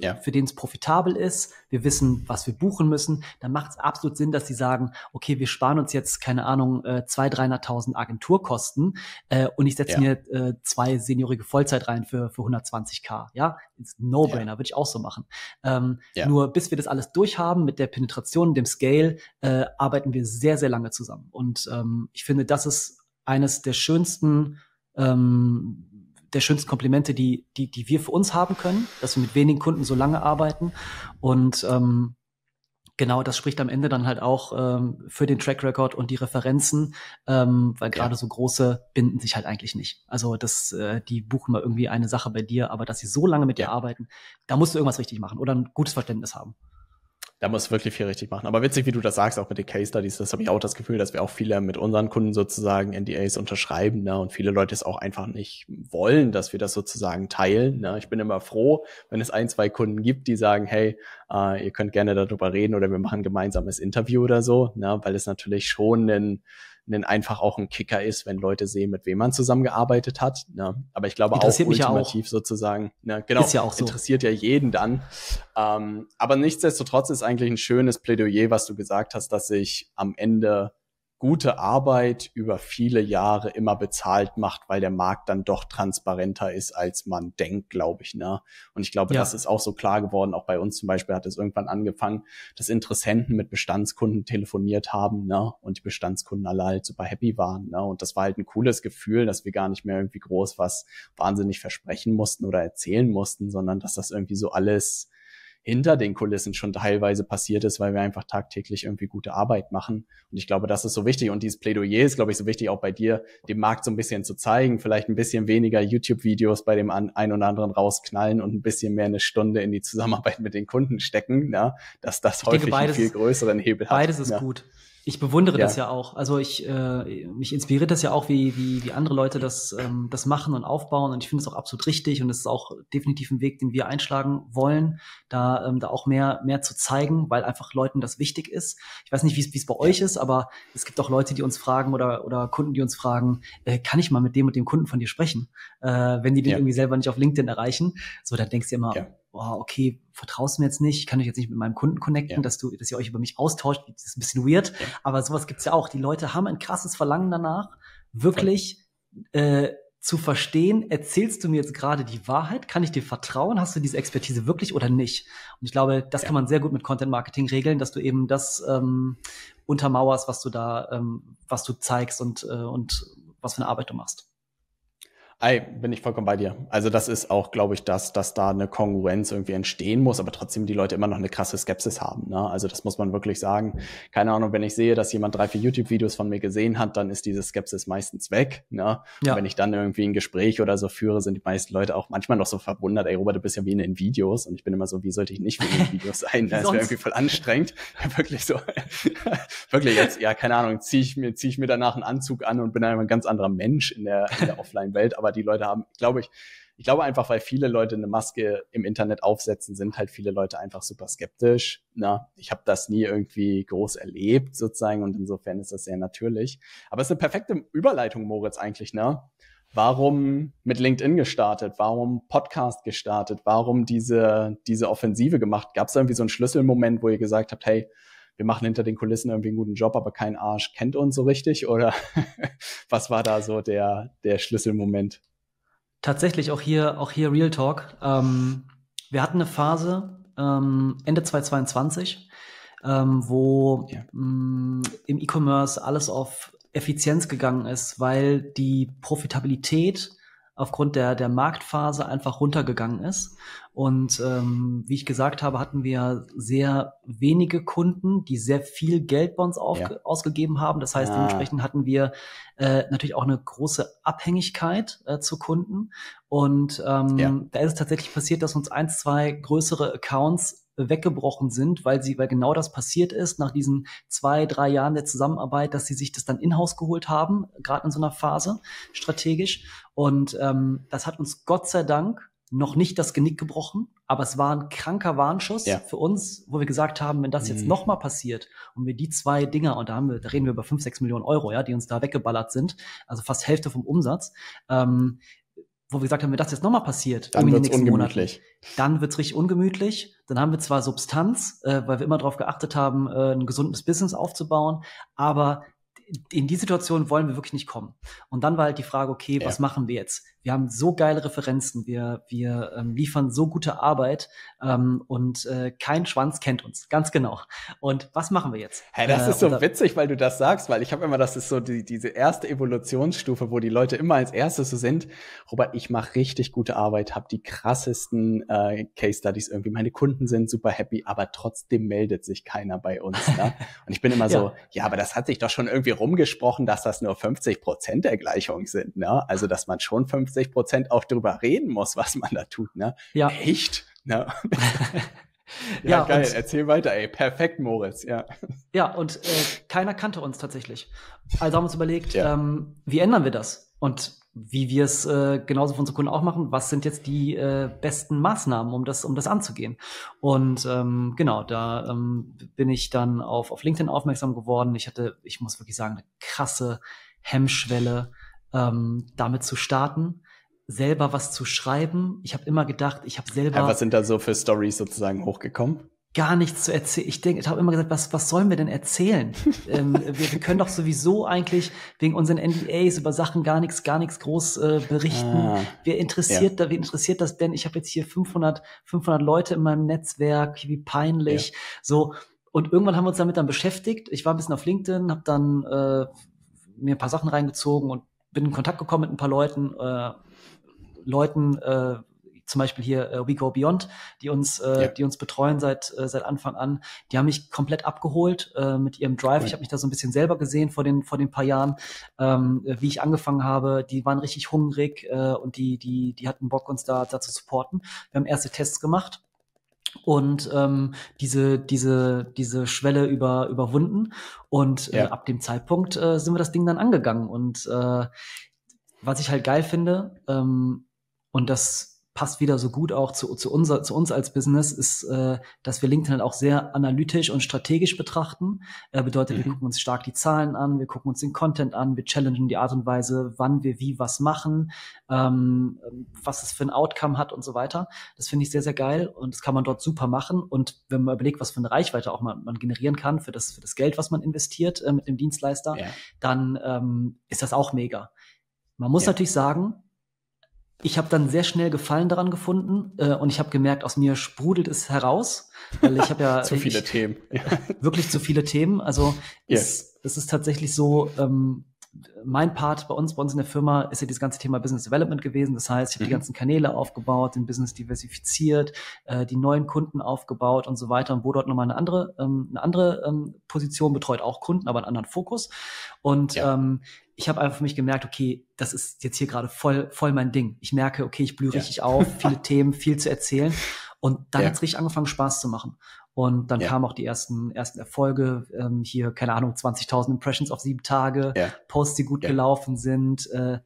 ja. für den es profitabel ist. Wir wissen, was wir buchen müssen. Dann macht es absolut Sinn, dass sie sagen, okay, wir sparen uns jetzt, keine Ahnung, äh, zweihunderttausend, dreihunderttausend Agenturkosten äh, und ich setze ja. mir äh, zwei seniorige Vollzeit rein für, für hundertzwanzigtausend. Ja, No-Brainer, ja. würde ich auch so machen. Ähm, ja. Nur bis wir das alles durchhaben mit der Penetration, dem Scale, äh, arbeiten wir sehr, sehr lange zusammen. Und ähm, ich finde, das ist eines der schönsten, ähm, der schönsten Komplimente, die, die, die wir für uns haben können, dass wir mit wenigen Kunden so lange arbeiten. Und ähm, genau, das spricht am Ende dann halt auch ähm, für den Track Record und die Referenzen, ähm, weil gerade ja. so große binden sich halt eigentlich nicht. Also das, äh, die buchen mal irgendwie eine Sache bei dir, aber dass sie so lange mit ja. dir arbeiten, da musst du irgendwas richtig machen oder ein gutes Verständnis haben. Da muss wirklich viel richtig machen. Aber witzig, wie du das sagst, auch mit den Case Studies, das habe ich auch das Gefühl, dass wir auch viele mit unseren Kunden sozusagen N D As unterschreiben, ne? Und viele Leute es auch einfach nicht wollen, dass wir das sozusagen teilen, ne? Ich bin immer froh, wenn es ein, zwei Kunden gibt, die sagen, hey, uh, ihr könnt gerne darüber reden oder wir machen gemeinsames Interview oder so, ne? Weil es natürlich schon ein denn einfach auch ein Kicker ist, wenn Leute sehen, mit wem man zusammengearbeitet hat. Ne? Aber ich glaube auch ultimativ ja auch. sozusagen, ne? Genau, ja auch so. Interessiert ja jeden dann. Ähm, aber nichtsdestotrotz ist eigentlich ein schönes Plädoyer, was du gesagt hast, dass sich am Ende gute Arbeit über viele Jahre immer bezahlt macht, weil der Markt dann doch transparenter ist, als man denkt, glaube ich. Ne? Und ich glaube, ja. das ist auch so klar geworden. Auch bei uns zum Beispiel hat es irgendwann angefangen, dass Interessenten mit Bestandskunden telefoniert haben, ne? Und die Bestandskunden alle halt super happy waren. Ne? Und das war halt ein cooles Gefühl, dass wir gar nicht mehr irgendwie groß was wahnsinnig versprechen mussten oder erzählen mussten, sondern dass das irgendwie so alles hinter den Kulissen schon teilweise passiert ist, weil wir einfach tagtäglich irgendwie gute Arbeit machen. Und ich glaube, das ist so wichtig. Und dieses Plädoyer ist, glaube ich, so wichtig, auch bei dir, dem Markt so ein bisschen zu zeigen, vielleicht ein bisschen weniger YouTube-Videos bei dem einen oder anderen rausknallen und ein bisschen mehr eine Stunde in die Zusammenarbeit mit den Kunden stecken, ne? Dass das ich häufig denke, beides, einen viel größeren Hebel hat. Beides ist ja. gut. Ich bewundere ja. das ja auch. Also ich äh, mich inspiriert das ja auch, wie wie, wie andere Leute das ähm, das machen und aufbauen. Und ich finde es auch absolut richtig. Und es ist auch definitiv ein Weg, den wir einschlagen wollen, da ähm, da auch mehr mehr zu zeigen, weil einfach Leuten das wichtig ist. Ich weiß nicht, wie es wie es bei euch ist, aber es gibt auch Leute, die uns fragen oder oder Kunden, die uns fragen, äh, kann ich mal mit dem und dem Kunden von dir sprechen, äh, wenn die den ja. irgendwie selber nicht auf LinkedIn erreichen. So, dann denkst du immer. Ja. Boah, okay, vertraust du mir jetzt nicht, ich kann dich jetzt nicht mit meinem Kunden connecten, ja. dass du, dass ihr euch über mich austauscht, das ist ein bisschen weird, ja. aber sowas gibt's ja auch. Die Leute haben ein krasses Verlangen danach, wirklich äh, zu verstehen, erzählst du mir jetzt gerade die Wahrheit, kann ich dir vertrauen, hast du diese Expertise wirklich oder nicht? Und ich glaube, das ja. kann man sehr gut mit Content-Marketing regeln, dass du eben das ähm, untermauerst, was du da, ähm, was du zeigst und, äh, und was für eine Arbeit du machst. Ey, bin ich vollkommen bei dir. Also das ist auch, glaube ich, dass, dass da eine Kongruenz irgendwie entstehen muss, aber trotzdem die Leute immer noch eine krasse Skepsis haben. Ne? Also das muss man wirklich sagen. Keine Ahnung, wenn ich sehe, dass jemand drei, vier YouTube-Videos von mir gesehen hat, dann ist diese Skepsis meistens weg. Ne? Ja. Und wenn ich dann irgendwie ein Gespräch oder so führe, sind die meisten Leute auch manchmal noch so verwundert. Ey, Robert, du bist ja wie in den Videos. Und ich bin immer so, wie sollte ich nicht wie in den Videos sein? Das wäre irgendwie voll anstrengend. Ja, wirklich so. Wirklich jetzt, ja, keine Ahnung, ziehe ich mir, zieh ich mir danach einen Anzug an und bin dann ein ganz anderer Mensch in der, in der Offline-Welt. Aber die Leute haben, glaube ich, ich glaube einfach, weil viele Leute eine Maske im Internet aufsetzen, sind halt viele Leute einfach super skeptisch. Na, ich habe das nie irgendwie groß erlebt sozusagen und insofern ist das sehr natürlich. Aber es ist eine perfekte Überleitung, Moritz, eigentlich, ne? Warum mit LinkedIn gestartet? Warum Podcast gestartet? Warum diese, diese Offensive gemacht? Gab es irgendwie so einen Schlüsselmoment, wo ihr gesagt habt, hey, wir machen hinter den Kulissen irgendwie einen guten Job, aber kein Arsch kennt uns so richtig? Oder was war da so der, der Schlüsselmoment? Tatsächlich auch hier, auch hier Real Talk. Ähm, wir hatten eine Phase ähm, Ende zweitausendzweiundzwanzig, ähm, wo ja. mh, im E-Commerce alles auf Effizienz gegangen ist, weil die Profitabilität aufgrund der, der Marktphase einfach runtergegangen ist. Und ähm, wie ich gesagt habe, hatten wir sehr wenige Kunden, die sehr viel Geld bei uns auf, ja. ausgegeben haben. Das heißt, ja. dementsprechend hatten wir äh, natürlich auch eine große Abhängigkeit äh, zu Kunden. Und ähm, ja. da ist es tatsächlich passiert, dass uns ein, zwei größere Accounts weggebrochen sind, weil sie, weil genau das passiert ist nach diesen zwei, drei Jahren der Zusammenarbeit, dass sie sich das dann in-house geholt haben, gerade in so einer Phase strategisch. Und ähm, das hat uns Gott sei Dank noch nicht das Genick gebrochen, aber es war ein kranker Warnschuss ja. für uns, wo wir gesagt haben, wenn das jetzt mhm. nochmal passiert und wir die zwei Dinger, und da, haben wir, da reden wir über fünf, sechs Millionen Euro, ja, die uns da weggeballert sind, also fast Hälfte vom Umsatz, ähm, wo wir gesagt haben, wenn das jetzt nochmal passiert, dann wird es ungemütlich. Monaten, dann wird es richtig ungemütlich. Dann haben wir zwar Substanz, äh, weil wir immer darauf geachtet haben, äh, ein gesundes Business aufzubauen, aber in die Situation wollen wir wirklich nicht kommen. Und dann war halt die Frage, okay, was ja. machen wir jetzt? Wir haben so geile Referenzen, wir, wir ähm, liefern so gute Arbeit ähm, und äh, kein Schwanz kennt uns, ganz genau. Und was machen wir jetzt? Hey, das äh, ist so da- witzig, weil du das sagst, weil ich habe immer, das ist so die, diese erste Evolutionsstufe, wo die Leute immer als erstes so sind, Robert, ich mache richtig gute Arbeit, habe die krassesten äh, Case-Studies irgendwie, meine Kunden sind super happy, aber trotzdem meldet sich keiner bei uns. Ne? Und ich bin immer so, ja. ja, aber das hat sich doch schon irgendwie rumgesprochen, dass das nur fünfzig Prozent der Gleichung sind. Ne? Also, dass man schon fünfzig Prozent auch drüber reden muss, was man da tut. Ne? Ja. Echt? Ne? Ja, ja, geil. Erzähl weiter, ey. Perfekt, Moritz. Ja, ja und äh, keiner kannte uns tatsächlich. Also haben wir uns überlegt, ja. ähm, wie ändern wir das? Und wie wir es äh, genauso für unsere Kunden auch machen, was sind jetzt die äh, besten Maßnahmen, um das um das anzugehen? Und ähm, genau, da ähm, bin ich dann auf, auf LinkedIn aufmerksam geworden. Ich hatte, ich muss wirklich sagen, eine krasse Hemmschwelle, ähm, damit zu starten, selber was zu schreiben. Ich habe immer gedacht, ich habe selber... Ja, was sind da so für Storys sozusagen hochgekommen? Gar nichts zu erzählen. Ich denke, ich habe immer gesagt, was, was sollen wir denn erzählen? ähm, wir, wir können doch sowieso eigentlich wegen unseren N D As über Sachen gar nichts, gar nichts groß äh, berichten. Ah, wer interessiert ja. da, wer interessiert das denn? Ich habe jetzt hier fünfhundert, fünfhundert Leute in meinem Netzwerk. Wie peinlich. Ja. So. Und irgendwann haben wir uns damit dann beschäftigt. Ich war ein bisschen auf LinkedIn, habe dann äh, mir ein paar Sachen reingezogen und bin in Kontakt gekommen mit ein paar Leuten, äh, Leuten, äh, zum Beispiel hier äh, WeGoBeyond, die uns, äh, ja. die uns betreuen seit äh, seit Anfang an. Die haben mich komplett abgeholt äh, mit ihrem Drive. Cool. Ich habe mich da so ein bisschen selber gesehen vor den vor den paar Jahren, ähm, wie ich angefangen habe. Die waren richtig hungrig äh, und die die die hatten Bock, uns da, da zu supporten. Wir haben erste Tests gemacht und ähm, diese diese diese Schwelle über überwunden und ja. äh, ab dem Zeitpunkt äh, sind wir das Ding dann angegangen. Und äh, was ich halt geil finde ähm, und das passt wieder so gut auch zu, zu, unser, zu uns als Business, ist, äh, dass wir LinkedIn halt auch sehr analytisch und strategisch betrachten. Äh, bedeutet, mhm. wir gucken uns stark die Zahlen an, wir gucken uns den Content an, wir challengen die Art und Weise, wann wir wie was machen, ähm, was es für ein Outcome hat und so weiter. Das finde ich sehr, sehr geil und das kann man dort super machen. Und wenn man überlegt, was für eine Reichweite auch man, man generieren kann für das, für das Geld, was man investiert äh, mit dem Dienstleister, ja. dann ähm, ist das auch mega. Man muss ja. natürlich sagen, ich habe dann sehr schnell Gefallen daran gefunden äh, und ich habe gemerkt, aus mir sprudelt es heraus, weil ich habe ja zu viele ich, Themen, wirklich zu viele Themen. Also yes. es, es ist tatsächlich so, ähm, mein Part bei uns, bei uns in der Firma ist ja das ganze Thema Business Development gewesen. Das heißt, ich habe mhm. die ganzen Kanäle aufgebaut, den Business diversifiziert, äh, die neuen Kunden aufgebaut und so weiter. Und wo dort nochmal eine andere, ähm, eine andere ähm, Position betreut auch Kunden, aber einen anderen Fokus. Und ja. ähm, ich habe einfach für mich gemerkt, okay, das ist jetzt hier gerade voll, voll mein Ding. Ich merke, okay, ich blühe ja. richtig auf, viele Themen, viel zu erzählen. Und dann ja. hat es richtig angefangen, Spaß zu machen. Und dann ja. kamen auch die ersten ersten Erfolge, ähm, hier, keine Ahnung, zwanzigtausend Impressions auf sieben Tage, ja. Posts, die gut ja. gelaufen sind. Äh,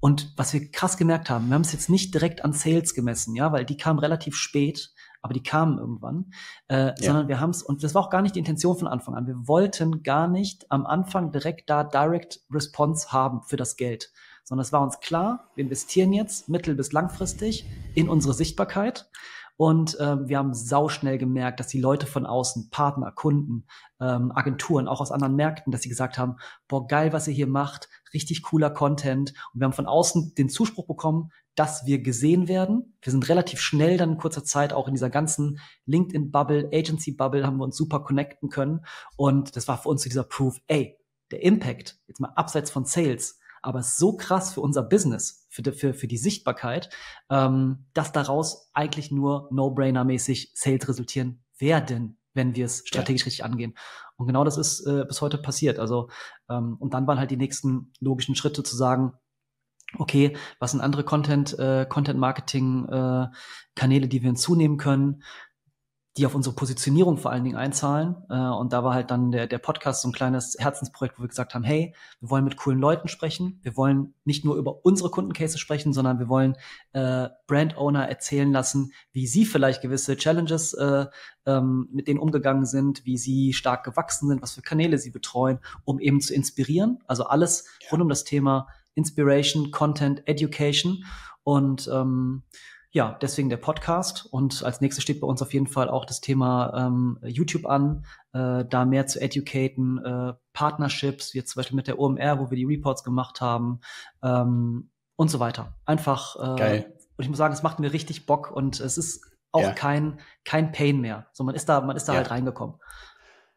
und was wir krass gemerkt haben, wir haben es jetzt nicht direkt an Sales gemessen, ja, weil die kamen relativ spät, aber die kamen irgendwann, äh, ja. sondern wir haben es, und das war auch gar nicht die Intention von Anfang an, wir wollten gar nicht am Anfang direkt da Direct Response haben für das Geld, sondern es war uns klar, wir investieren jetzt mittel- bis langfristig in unsere Sichtbarkeit. Und ähm, wir haben sauschnell gemerkt, dass die Leute von außen, Partner, Kunden, ähm, Agenturen, auch aus anderen Märkten, dass sie gesagt haben, boah, geil, was ihr hier macht, richtig cooler Content. Und wir haben von außen den Zuspruch bekommen, dass wir gesehen werden. Wir sind relativ schnell dann in kurzer Zeit auch in dieser ganzen LinkedIn-Bubble, Agency-Bubble haben wir uns super connecten können. Und das war für uns so dieser Proof, ey, der Impact, jetzt mal abseits von Sales, aber ist so krass für unser Business, für die, für, für die Sichtbarkeit, ähm, dass daraus eigentlich nur No-Brainer-mäßig Sales resultieren werden, wenn wir es strategisch ja. richtig angehen. Und genau das ist äh, bis heute passiert. Also ähm, und dann waren halt die nächsten logischen Schritte zu sagen, okay, was sind andere Content, äh, Content-Marketing-Kanäle, äh, die wir hinzunehmen können? die auf unsere Positionierung vor allen Dingen einzahlen. Und da war halt dann der, der Podcast so ein kleines Herzensprojekt, wo wir gesagt haben, hey, wir wollen mit coolen Leuten sprechen. Wir wollen nicht nur über unsere Kundencases sprechen, sondern wir wollen äh, Brand-Owner erzählen lassen, wie sie vielleicht gewisse Challenges äh, ähm, mit denen umgegangen sind, wie sie stark gewachsen sind, was für Kanäle sie betreuen, um eben zu inspirieren. Also alles rund um das Thema Inspiration, Content, Education. Und ähm, ja, deswegen der Podcast, und als nächstes steht bei uns auf jeden Fall auch das Thema ähm, YouTube an, äh, da mehr zu educaten, äh, Partnerships, wie jetzt zum Beispiel mit der O M R, wo wir die Reports gemacht haben, ähm, und so weiter. Einfach, äh, Geil. Und ich muss sagen, es macht mir richtig Bock, und es ist auch ja. kein, kein Pain mehr. So, man ist da, man ist da ja. halt reingekommen.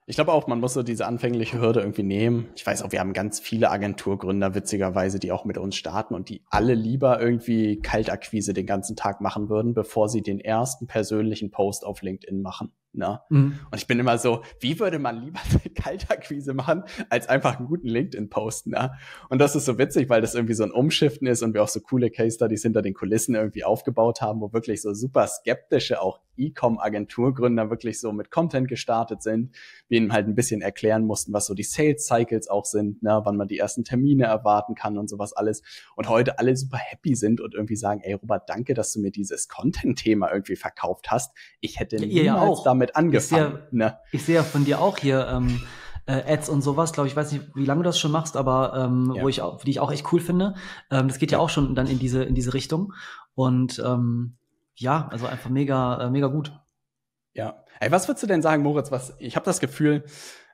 Ich glaube auch, man muss so diese anfängliche Hürde irgendwie nehmen. Ich weiß auch, wir haben ganz viele Agenturgründer, witzigerweise, die auch mit uns starten und die alle lieber irgendwie Kaltakquise den ganzen Tag machen würden, bevor sie den ersten persönlichen Post auf LinkedIn machen. Ne? Mhm. Und ich bin immer so, wie würde man lieber eine Kaltakquise machen, als einfach einen guten LinkedIn-Post? Ne? Und das ist so witzig, weil das irgendwie so ein Umschiften ist und wir auch so coole Case-Studies hinter den Kulissen irgendwie aufgebaut haben, wo wirklich so super skeptische auch E-Com-Agenturgründer wirklich so mit Content gestartet sind, wir ihnen halt ein bisschen erklären mussten, was so die Sales-Cycles auch sind, ne? Wann man die ersten Termine erwarten kann und sowas alles. Und heute alle super happy sind und irgendwie sagen, ey Robert, danke, dass du mir dieses Content-Thema irgendwie verkauft hast. Ich hätte ja, niemals ja auch. damit angefangen. Ich sehe, ne? ich sehe von dir auch hier ähm, äh, Ads und sowas, glaube ich, weiß nicht, wie lange du das schon machst, aber ähm, ja. wo ich auch, die ich auch echt cool finde. Ähm, das geht ja. ja auch schon dann in diese in diese Richtung. Und ähm, ja, also einfach mega äh, mega gut. Ja. Ey, was würdest du denn sagen, Moritz? Was? Ich habe das Gefühl,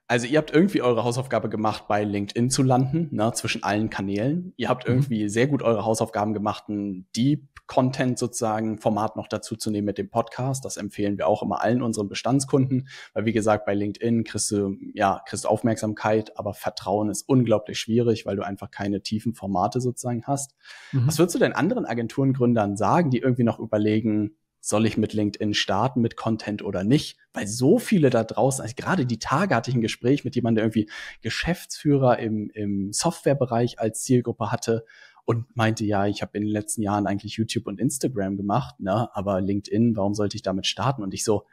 also ihr habt irgendwie eure Hausaufgabe gemacht, bei LinkedIn zu landen, ne, zwischen allen Kanälen. Ihr habt irgendwie mhm. sehr gut eure Hausaufgaben gemacht, ein Deep-Content sozusagen Format noch dazu zu nehmen mit dem Podcast. Das empfehlen wir auch immer allen unseren Bestandskunden, weil wie gesagt, bei LinkedIn kriegst du, ja, kriegst du Aufmerksamkeit, aber Vertrauen ist unglaublich schwierig, weil du einfach keine tiefen Formate sozusagen hast. Mhm. Was würdest du denn anderen Agenturengründern sagen, die irgendwie noch überlegen, soll ich mit LinkedIn starten, mit Content oder nicht? Weil so viele da draußen, also gerade die Tage hatte ich ein Gespräch mit jemandem, der irgendwie Geschäftsführer im, im Softwarebereich als Zielgruppe hatte und meinte, ja, ich habe in den letzten Jahren eigentlich YouTube und Instagram gemacht, ne, aber LinkedIn, warum sollte ich damit starten? Und ich so,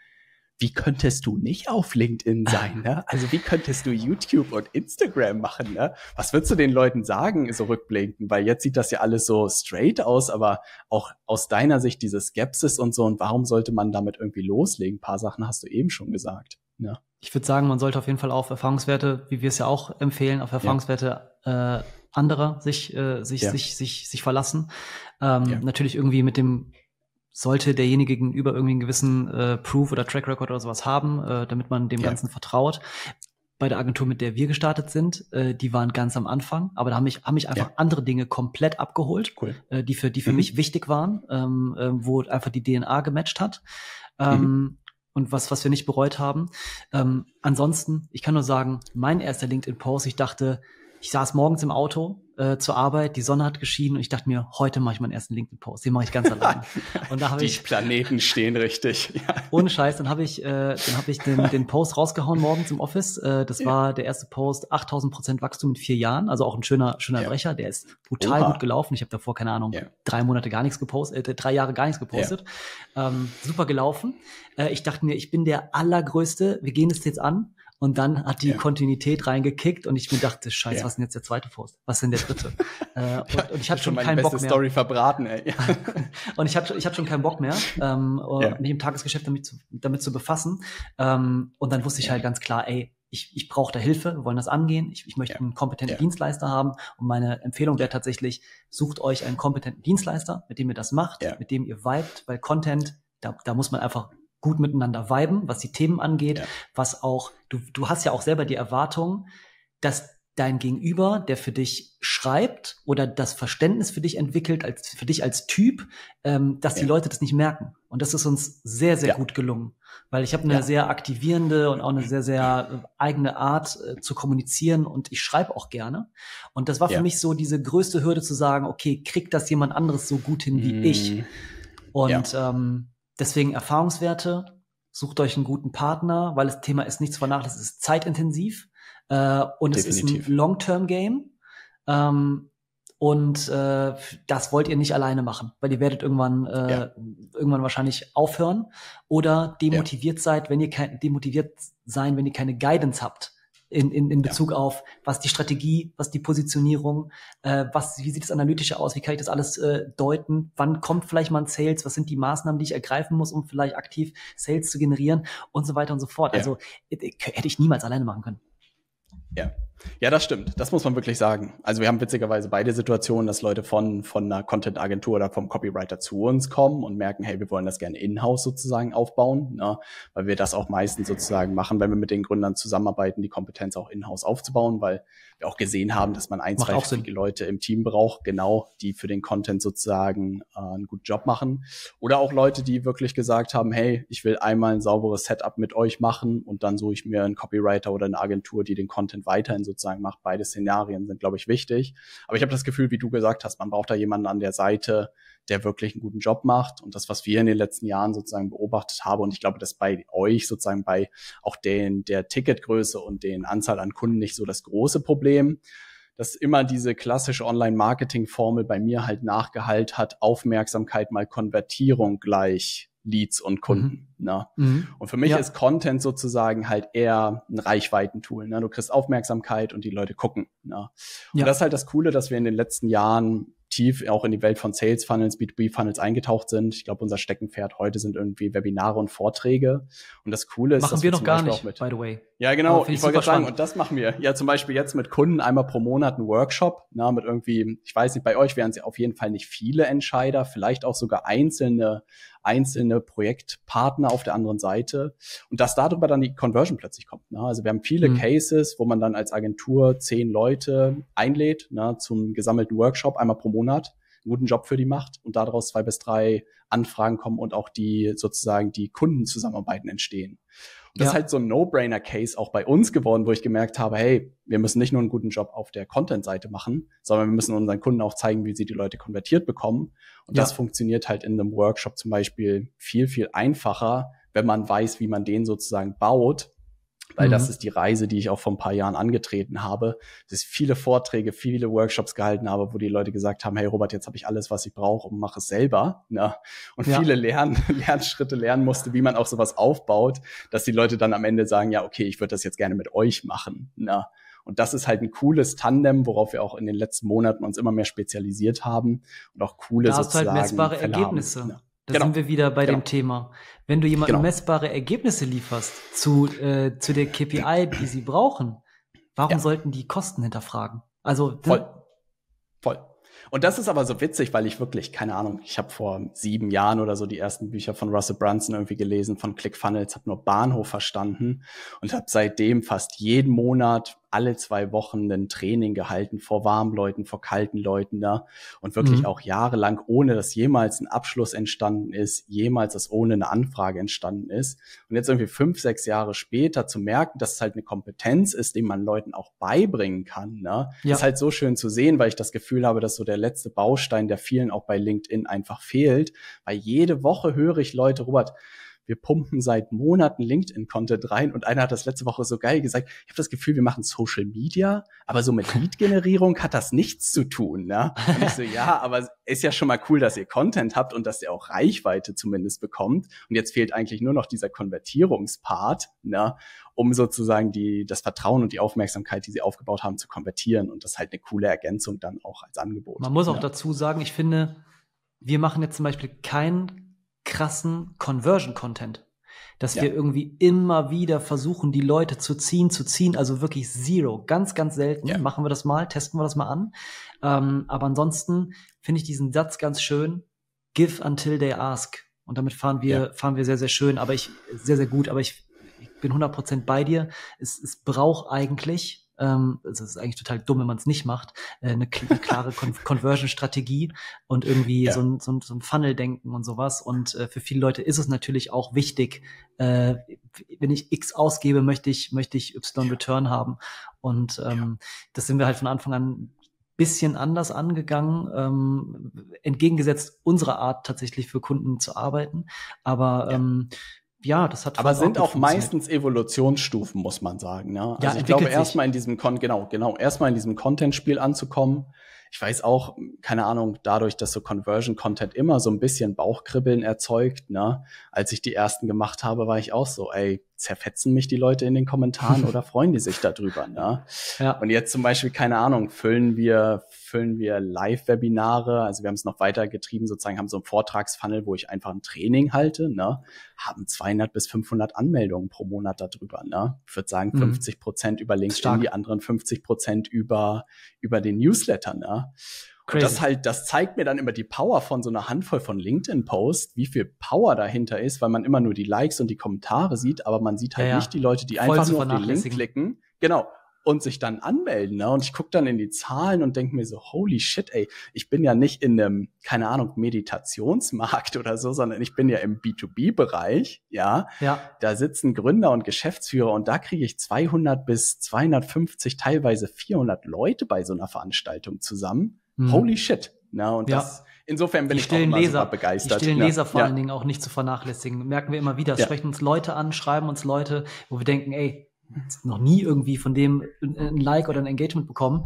wie könntest du nicht auf LinkedIn sein, ne? Also wie könntest du YouTube und Instagram machen, ne? Was würdest du den Leuten sagen, so rückblickend? Weil jetzt sieht das ja alles so straight aus, aber auch aus deiner Sicht diese Skepsis und so, und warum sollte man damit irgendwie loslegen? Ein paar Sachen hast du eben schon gesagt, ne? Ich würde sagen, man sollte auf jeden Fall auf Erfahrungswerte, wie wir es ja auch empfehlen, auf Erfahrungswerte ja. äh, anderer sich, äh, sich, ja. sich, sich, sich verlassen. Ähm, ja. Natürlich irgendwie mit dem sollte derjenige gegenüber irgendwie einen gewissen äh, Proof oder Track Record oder sowas haben, äh, damit man dem ja. Ganzen vertraut. Bei der Agentur, mit der wir gestartet sind, äh, die waren ganz am Anfang, aber da haben mich, haben mich einfach ja. andere Dinge komplett abgeholt, cool. äh, die für, die für mhm. mich wichtig waren, ähm, äh, wo einfach die D N A gematcht hat. Ähm, mhm. Und was, was wir nicht bereut haben. Ähm, ansonsten, ich kann nur sagen, mein erster LinkedIn-Post, ich dachte, ich saß morgens im Auto äh, zur Arbeit, die Sonne hat geschienen und ich dachte mir, heute mache ich meinen ersten LinkedIn-Post, den mache ich ganz allein. Und da habe ich die Planeten stehen richtig. Ja. Ohne Scheiß, dann habe ich, äh, dann habe ich den, den Post rausgehauen morgens im Office. Äh, das ja. war der erste Post, achttausend Prozent Wachstum in vier Jahren, also auch ein schöner, schöner ja. Brecher. Der ist brutal Oha. gut gelaufen. Ich habe davor keine Ahnung ja. drei Monate gar nichts gepostet, äh, drei Jahre gar nichts gepostet. Ja. Ähm, super gelaufen. Äh, ich dachte mir, ich bin der Allergrößte. Wir gehen es jetzt an. Und dann hat die ja. Kontinuität reingekickt und ich mir dachte, scheiße, ja. was ist denn jetzt der zweite Post? Was ist denn der dritte? äh, und, ja, und ich hatte schon, schon keinen Bock mehr. Meine Story verbraten, ey. Und ich hatte ich hatte schon keinen Bock mehr, ähm, ja. mich im Tagesgeschäft damit zu, damit zu befassen. Ähm, und dann wusste ich halt ganz klar, ey, ich, ich brauche da Hilfe, wir wollen das angehen. Ich, ich möchte ja. einen kompetenten ja. Dienstleister haben. Und meine Empfehlung wäre tatsächlich, sucht euch einen kompetenten Dienstleister, mit dem ihr das macht, ja. mit dem ihr vibet, weil Content, da, da muss man einfach gut miteinander viben, was die Themen angeht, ja. was auch, du, du hast ja auch selber die Erwartung, dass dein Gegenüber, der für dich schreibt oder das Verständnis für dich entwickelt, als für dich als Typ, ähm, dass ja. die Leute das nicht merken. Und das ist uns sehr, sehr ja. gut gelungen, weil ich habe eine ja. sehr aktivierende und auch eine sehr, sehr eigene Art äh, zu kommunizieren und ich schreibe auch gerne. Und das war ja. für mich so diese größte Hürde zu sagen, okay, kriegt das jemand anderes so gut hin wie mm. ich? Und ja. ähm, deswegen Erfahrungswerte, sucht euch einen guten Partner, weil das Thema ist nichts vernachlässigt, es ist zeitintensiv äh, und Definitiv. es ist ein Long-Term-Game. Ähm, Und äh, das wollt ihr nicht alleine machen, weil ihr werdet irgendwann äh, ja. irgendwann wahrscheinlich aufhören oder demotiviert ja. seid, wenn ihr kein, demotiviert sein, wenn ihr keine Guidance habt in in, in Bezug ja. auf was die Strategie, was die Positionierung, äh, was wie sieht das Analytische aus, wie kann ich das alles äh, deuten, wann kommt vielleicht mal ein Sales, was sind die Maßnahmen, die ich ergreifen muss, um vielleicht aktiv Sales zu generieren und so weiter und so fort. Ja. Also hätte ich niemals alleine machen können. Ja. Ja, das stimmt. Das muss man wirklich sagen. Also wir haben witzigerweise beide Situationen, dass Leute von von einer Content-Agentur oder vom Copywriter zu uns kommen und merken, hey, wir wollen das gerne in-house sozusagen aufbauen, ne? Weil wir das auch meistens sozusagen machen, wenn wir mit den Gründern zusammenarbeiten, die Kompetenz auch in-house aufzubauen, weil wir auch gesehen haben, dass man ein, zwei fähige Leute im Team braucht, genau, die für den Content sozusagen äh, einen guten Job machen. Oder auch Leute, die wirklich gesagt haben, hey, ich will einmal ein sauberes Setup mit euch machen und dann suche ich mir einen Copywriter oder eine Agentur, die den Content weiterhin sozusagen macht. Beide Szenarien sind, glaube ich, wichtig. Aber ich habe das Gefühl, wie du gesagt hast, man braucht da jemanden an der Seite, der wirklich einen guten Job macht. Und das, was wir in den letzten Jahren sozusagen beobachtet haben, und ich glaube, dass bei euch sozusagen bei auch den der Ticketgröße und den Anzahl an Kunden nicht so das große Problem, dass immer diese klassische Online-Marketing-Formel bei mir halt nachgehalten hat, Aufmerksamkeit mal Konvertierung gleich Leads und Kunden. Mhm. Ne? Mhm. Und für mich ja. ist Content sozusagen halt eher ein Reichweitentool. Ne? Du kriegst Aufmerksamkeit und die Leute gucken. Ne? Und ja. das ist halt das Coole, dass wir in den letzten Jahren tief auch in die Welt von Sales Funnels, B zwei B Funnels eingetaucht sind. Ich glaube, unser Steckenpferd heute sind irgendwie Webinare und Vorträge. Und das Coole ist, machen dass wir noch gar nicht, mit, by the way. Ja, genau. Ich wollte gerade sagen, und das machen wir. Ja, zum Beispiel jetzt mit Kunden einmal pro Monat einen Workshop. Na, mit irgendwie, ich weiß nicht, bei euch wären es auf jeden Fall nicht viele Entscheider, vielleicht auch sogar einzelne, einzelne Projektpartner auf der anderen Seite. Und dass darüber dann die Conversion plötzlich kommt. Na, also wir haben viele mhm. Cases, wo man dann als Agentur zehn Leute einlädt, na, zum gesammelten Workshop einmal pro Monat, einen guten Job für die macht und daraus zwei bis drei Anfragen kommen und auch die sozusagen die Kundenzusammenarbeiten entstehen. Und das ja. ist halt so ein No-Brainer-Case auch bei uns geworden, wo ich gemerkt habe, hey, wir müssen nicht nur einen guten Job auf der Content-Seite machen, sondern wir müssen unseren Kunden auch zeigen, wie sie die Leute konvertiert bekommen. Und ja. das funktioniert halt in einem Workshop zum Beispiel viel, viel einfacher, wenn man weiß, wie man den sozusagen baut. Weil mhm. das ist die Reise, die ich auch vor ein paar Jahren angetreten habe, dass ich viele Vorträge, viele Workshops gehalten habe, wo die Leute gesagt haben, hey Robert, jetzt habe ich alles, was ich brauche und mache es selber. Na? Und ja. viele Lern- Lernschritte lernen musste, wie man auch sowas aufbaut, dass die Leute dann am Ende sagen, ja, okay, ich würde das jetzt gerne mit euch machen. Na? Und das ist halt ein cooles Tandem, worauf wir auch in den letzten Monaten uns immer mehr spezialisiert haben und auch coole da sozusagen hast du halt messbare Fälle Ergebnisse haben. Ja. Da genau. sind wir wieder bei genau. dem Thema. Wenn du jemandem genau. messbare Ergebnisse lieferst zu, äh, zu der K P I, die sie brauchen, warum ja. sollten die Kosten hinterfragen? Also voll. Voll. Und das ist aber so witzig, weil ich wirklich, keine Ahnung, ich habe vor sieben Jahren oder so die ersten Bücher von Russell Brunson irgendwie gelesen, von ClickFunnels, habe nur Bahnhof verstanden und habe seitdem fast jeden Monat alle zwei Wochen ein Training gehalten vor warmen Leuten, vor kalten Leuten da, ne? Und wirklich mhm. auch jahrelang, ohne dass jemals ein Abschluss entstanden ist, jemals dass ohne eine Anfrage entstanden ist. Und jetzt irgendwie fünf, sechs Jahre später zu merken, dass es halt eine Kompetenz ist, die man Leuten auch beibringen kann, ne? Ja. Ist halt so schön zu sehen, weil ich das Gefühl habe, dass so der letzte Baustein, der vielen auch bei LinkedIn einfach fehlt, weil jede Woche höre ich Leute, Robert, wir pumpen seit Monaten LinkedIn-Content rein und einer hat das letzte Woche so geil gesagt, ich habe das Gefühl, wir machen Social Media, aber so mit Lead-Generierung hat das nichts zu tun. Ne? Und ich so, ja, aber ist ja schon mal cool, dass ihr Content habt und dass ihr auch Reichweite zumindest bekommt. Und jetzt fehlt eigentlich nur noch dieser Konvertierungspart, ne? Um sozusagen die das Vertrauen und die Aufmerksamkeit, die sie aufgebaut haben, zu konvertieren. Und das ist halt eine coole Ergänzung dann auch als Angebot. Man muss auch ja. dazu sagen, ich finde, wir machen jetzt zum Beispiel keinen krassen Conversion-Content, dass ja. wir irgendwie immer wieder versuchen, die Leute zu ziehen, zu ziehen, also wirklich zero, ganz, ganz selten. Ja. Machen wir das mal, testen wir das mal an. Ähm, aber ansonsten finde ich diesen Satz ganz schön, give until they ask. Und damit fahren wir, ja. fahren wir sehr, sehr schön, aber ich, sehr, sehr gut, aber ich, ich bin hundert Prozent bei dir. Es, es braucht eigentlich, ähm, also es ist eigentlich total dumm, wenn man es nicht macht, äh, eine, kl- eine klare Con- Conversion-Strategie und irgendwie ja. so ein, so ein, so ein Funnel-Denken und sowas. Und äh, für viele Leute ist es natürlich auch wichtig, äh, wenn ich X ausgebe, möchte ich, möchte ich Y Return haben. Und ähm, ja. das sind wir halt von Anfang an bisschen anders angegangen, ähm, entgegengesetzt unserer Art tatsächlich für Kunden zu arbeiten. Aber ja. ähm, ja, das hat aber sind auch, auch meistens Evolutionsstufen, muss man sagen. Ne? Also ja, ich glaube, erstmal in diesem Kon- genau, genau, erstmal in diesem Content-Spiel anzukommen, Ich weiß auch, keine Ahnung, dadurch, dass so Conversion-Content immer so ein bisschen Bauchkribbeln erzeugt, ne? Als ich die ersten gemacht habe, war ich auch so, ey, zerfetzen mich die Leute in den Kommentaren oder freuen die sich darüber, ne? Ja. Und jetzt zum Beispiel, keine Ahnung, füllen wir, füllen wir Live-Webinare, also wir haben es noch weiter getrieben, sozusagen, haben so einen Vortragsfunnel, wo ich einfach ein Training halte, ne? Haben zweihundert bis fünfhundert Anmeldungen pro Monat darüber, ne? Ich würde sagen, fünfzig Prozent mhm. über LinkedIn, die anderen fünfzig Prozent über, über den Newsletter, ne? Crazy. Und das halt, das zeigt mir dann immer die Power von so einer Handvoll von LinkedIn-Posts, wie viel Power dahinter ist, weil man immer nur die Likes und die Kommentare sieht, aber man sieht halt ja, ja. nicht die Leute, die Voll einfach nur auf den Link klicken, genau, und sich dann anmelden, ne? Und ich gucke dann in die Zahlen und denke mir so, holy shit, ey, ich bin ja nicht in einem, keine Ahnung, Meditationsmarkt oder so, sondern ich bin ja im B zwei B-Bereich, ja? ja, da sitzen Gründer und Geschäftsführer und da kriege ich zweihundert bis zweihundertfünfzig, teilweise vierhundert Leute bei so einer Veranstaltung zusammen. Holy shit. Na, und ja. das, insofern bin ich, ich auch immer Leser, super begeistert. Die stillen ja. Leser vor ja. allen Dingen auch nicht zu vernachlässigen. Merken wir immer wieder. Es ja. sprechen uns Leute an, schreiben uns Leute, wo wir denken, ey, noch nie irgendwie von dem ein Like oder ein Engagement bekommen.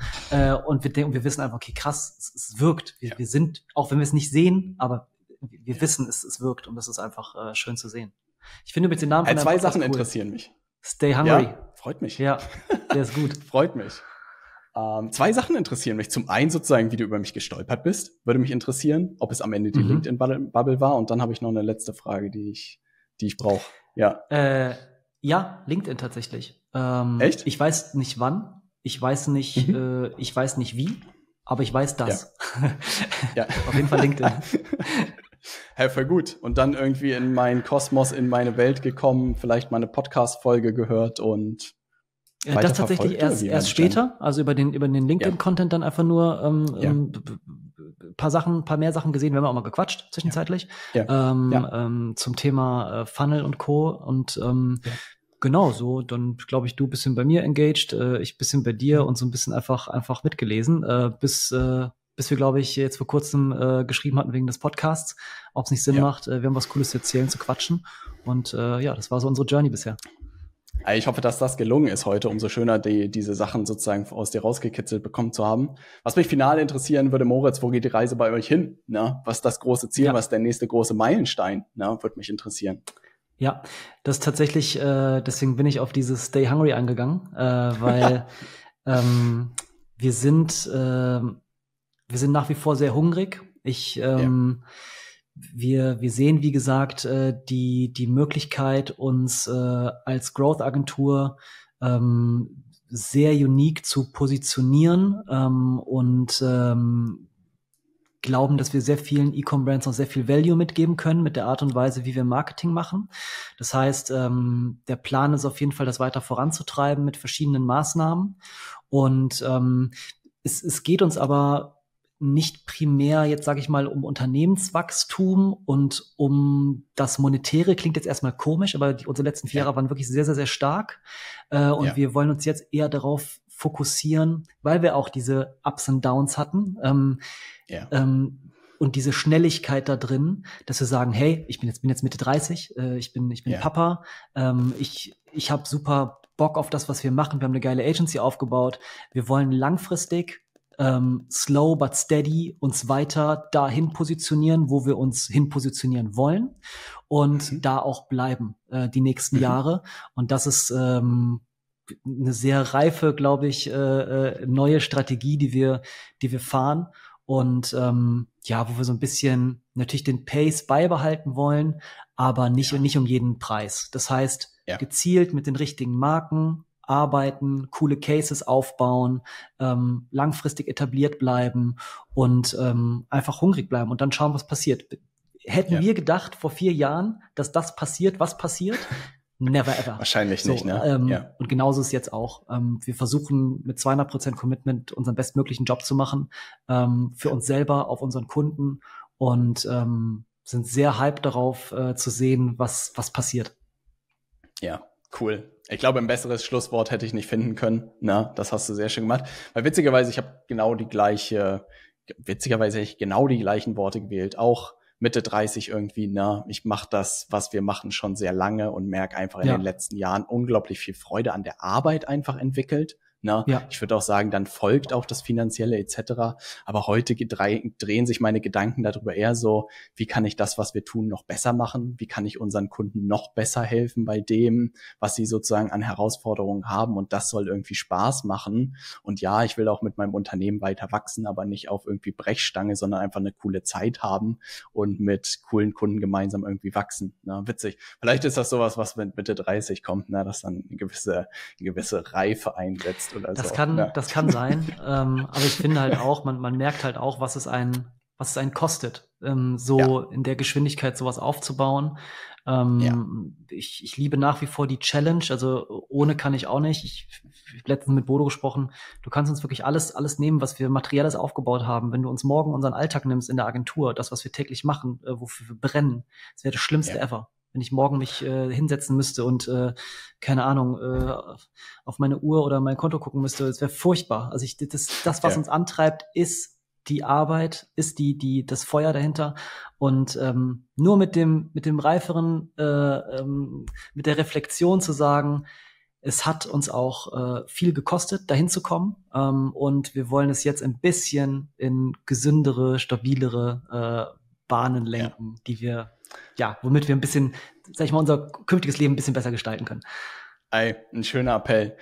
Und wir denken, wir wissen einfach, okay, krass, es, es wirkt. Wir, ja. wir sind, auch wenn wir es nicht sehen, aber wir ja. wissen, es, es wirkt. Und das ist einfach äh, schön zu sehen. Ich finde mit den Namen von ja, Zwei Sachen cool. interessieren mich. Stay Hungry. Ja, freut mich. Ja, der ist gut. Freut mich. Ähm, zwei Sachen interessieren mich. Zum einen sozusagen, wie du über mich gestolpert bist, würde mich interessieren, ob es am Ende die mhm. LinkedIn-Bubble war. Und dann habe ich noch eine letzte Frage, die ich, die ich brauche. Ja. Äh, ja, LinkedIn tatsächlich. Ähm, Echt? Ich weiß nicht wann, ich weiß nicht, mhm. äh, ich weiß nicht wie, aber ich weiß das. Ja. ja. Auf jeden Fall LinkedIn. Hey, voll gut. Und dann irgendwie in meinen Kosmos, in meine Welt gekommen, vielleicht mal eine Podcast-Folge gehört und das tatsächlich erst, erst später, also über den, über den LinkedIn-Content dann einfach nur ähm, ja. ein paar Sachen, paar mehr Sachen gesehen, wir haben auch mal gequatscht zwischenzeitlich ja. Ja. Ähm, ja. Ähm, zum Thema äh, Funnel und Co. Und ähm, ja. genau so, dann glaube ich, du bisschen bei mir engaged, äh, ich bisschen bei dir und so ein bisschen einfach einfach mitgelesen, äh, bis äh, bis wir, glaube ich, jetzt vor kurzem äh, geschrieben hatten wegen des Podcasts, ob es nicht Sinn ja. macht, äh, wir haben was Cooles zu erzählen, zu quatschen und äh, ja, das war so unsere Journey bisher. Ich hoffe, dass das gelungen ist heute, umso schöner die, diese Sachen sozusagen aus dir rausgekitzelt bekommen zu haben. Was mich final interessieren würde, Moritz, wo geht die Reise bei euch hin? Na, was ist das große Ziel, ja. was ist der nächste große Meilenstein? Na, würde mich interessieren. Ja, das ist tatsächlich, äh, deswegen bin ich auf dieses Stay Hungry angegangen, äh, weil ähm, wir sind äh, wir sind nach wie vor sehr hungrig. Ich ähm, ja. Wir, wir sehen, wie gesagt, die, die Möglichkeit, uns als Growth-Agentur sehr unique zu positionieren und glauben, dass wir sehr vielen E-Com-Brands noch sehr viel Value mitgeben können mit der Art und Weise, wie wir Marketing machen. Das heißt, der Plan ist auf jeden Fall, das weiter voranzutreiben mit verschiedenen Maßnahmen. Und es, es geht uns aber nicht primär, jetzt sage ich mal, um Unternehmenswachstum und um das Monetäre, klingt jetzt erstmal komisch, aber die, unsere letzten vier ja. Jahre waren wirklich sehr, sehr, sehr stark äh, und ja. wir wollen uns jetzt eher darauf fokussieren, weil wir auch diese Ups und Downs hatten ähm, ja. ähm, und diese Schnelligkeit da drin, dass wir sagen, hey, ich bin jetzt, bin jetzt Mitte dreißig, äh, ich bin, ich bin ja. Papa, ähm, ich, ich habe super Bock auf das, was wir machen, wir haben eine geile Agency aufgebaut, wir wollen langfristig Um, slow but steady uns weiter dahin positionieren, wo wir uns hin positionieren wollen und mhm. da auch bleiben äh, die nächsten mhm. Jahre. Und das ist ähm, eine sehr reife, glaube ich, äh, neue Strategie, die wir, die wir fahren und ähm, ja, wo wir so ein bisschen natürlich den Pace beibehalten wollen, aber nicht, ja. nicht um jeden Preis. Das heißt, ja. gezielt mit den richtigen Marken arbeiten, coole Cases aufbauen, ähm, langfristig etabliert bleiben und ähm, einfach hungrig bleiben und dann schauen, was passiert. Hätten ja. wir gedacht vor vier Jahren, dass das passiert, was passiert? Never ever. Wahrscheinlich so, nicht, ne? Ähm, ja. Und genauso ist jetzt auch. Ähm, wir versuchen mit zweihundert Prozent Commitment unseren bestmöglichen Job zu machen, ähm, für ja. uns selber, auf unseren Kunden und ähm, sind sehr hyped darauf äh, zu sehen, was, was passiert. Ja, cool. Ich glaube, ein besseres Schlusswort hätte ich nicht finden können. Na, das hast du sehr schön gemacht. Weil witzigerweise, ich habe genau die gleiche, witzigerweise hätte ich genau die gleichen Worte gewählt. Auch Mitte dreißig irgendwie, na, ich mache das, was wir machen, schon sehr lange und merke einfach in ja. den letzten Jahren unglaublich viel Freude an der Arbeit einfach entwickelt. Ne? Ja. Ich würde auch sagen, dann folgt auch das Finanzielle et cetera. Aber heute drehen sich meine Gedanken darüber eher so, wie kann ich das, was wir tun, noch besser machen? Wie kann ich unseren Kunden noch besser helfen bei dem, was sie sozusagen an Herausforderungen haben? Und das soll irgendwie Spaß machen. Und ja, ich will auch mit meinem Unternehmen weiter wachsen, aber nicht auf irgendwie Brechstange, sondern einfach eine coole Zeit haben und mit coolen Kunden gemeinsam irgendwie wachsen. Ne? Witzig. Vielleicht ist das sowas, was mit Mitte dreißig kommt, ne? Dass dann eine gewisse, eine gewisse Reife einsetzt. Oder das so. kann, ja. das kann sein, ähm, aber ich finde halt auch, man, man merkt halt auch, was es einen, was es einen kostet, ähm, so ja. in der Geschwindigkeit sowas aufzubauen. Ähm, ja. ich, ich liebe nach wie vor die Challenge, also ohne kann ich auch nicht. Ich, ich habe letztens mit Bodo gesprochen, du kannst uns wirklich alles, alles nehmen, was wir Materielles aufgebaut haben. Wenn du uns morgen unseren Alltag nimmst in der Agentur, das, was wir täglich machen, äh, wofür wir brennen, das wäre das Schlimmste ja. ever. Wenn ich morgen mich äh, hinsetzen müsste und, äh, keine Ahnung, äh, auf meine Uhr oder mein Konto gucken müsste, das wäre furchtbar. Also ich, das, das was ja. uns antreibt, ist die Arbeit, ist die, die, das Feuer dahinter. Und ähm, nur mit dem, mit dem reiferen, äh, ähm, mit der Reflexion zu sagen, es hat uns auch äh, viel gekostet, dahin zu kommen. Ähm, und wir wollen es jetzt ein bisschen in gesündere, stabilere äh, Bahnen lenken, ja. die wir ja, womit wir ein bisschen, sag ich mal, unser künftiges Leben ein bisschen besser gestalten können. Ey, ein schöner Appell.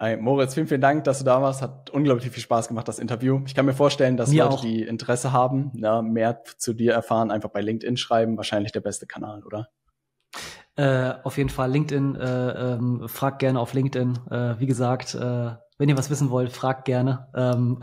Ey, Moritz, vielen, vielen Dank, dass du da warst. Hat unglaublich viel Spaß gemacht, das Interview. Ich kann mir vorstellen, dass mir Leute, auch. die Interesse haben, na, mehr zu dir erfahren, einfach bei LinkedIn schreiben. Wahrscheinlich der beste Kanal, oder? Äh, auf jeden Fall LinkedIn. Äh, ähm, frag gerne auf LinkedIn. Äh, wie gesagt, äh, wenn ihr was wissen wollt, fragt gerne. Ähm,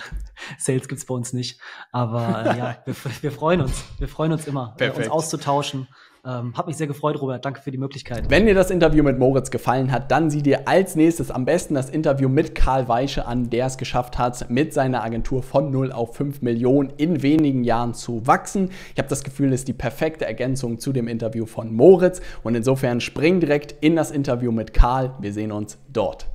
Sales gibt's bei uns nicht. Aber äh, ja, wir, wir freuen uns. Wir freuen uns immer, Perfekt. uns auszutauschen. Ähm, hab mich sehr gefreut, Robert. Danke für die Möglichkeit. Wenn dir das Interview mit Moritz gefallen hat, dann sieh dir als nächstes am besten das Interview mit Karl Weiche an, der es geschafft hat, mit seiner Agentur von null auf fünf Millionen in wenigen Jahren zu wachsen. Ich habe das Gefühl, es ist die perfekte Ergänzung zu dem Interview von Moritz. Und insofern spring direkt in das Interview mit Karl. Wir sehen uns dort.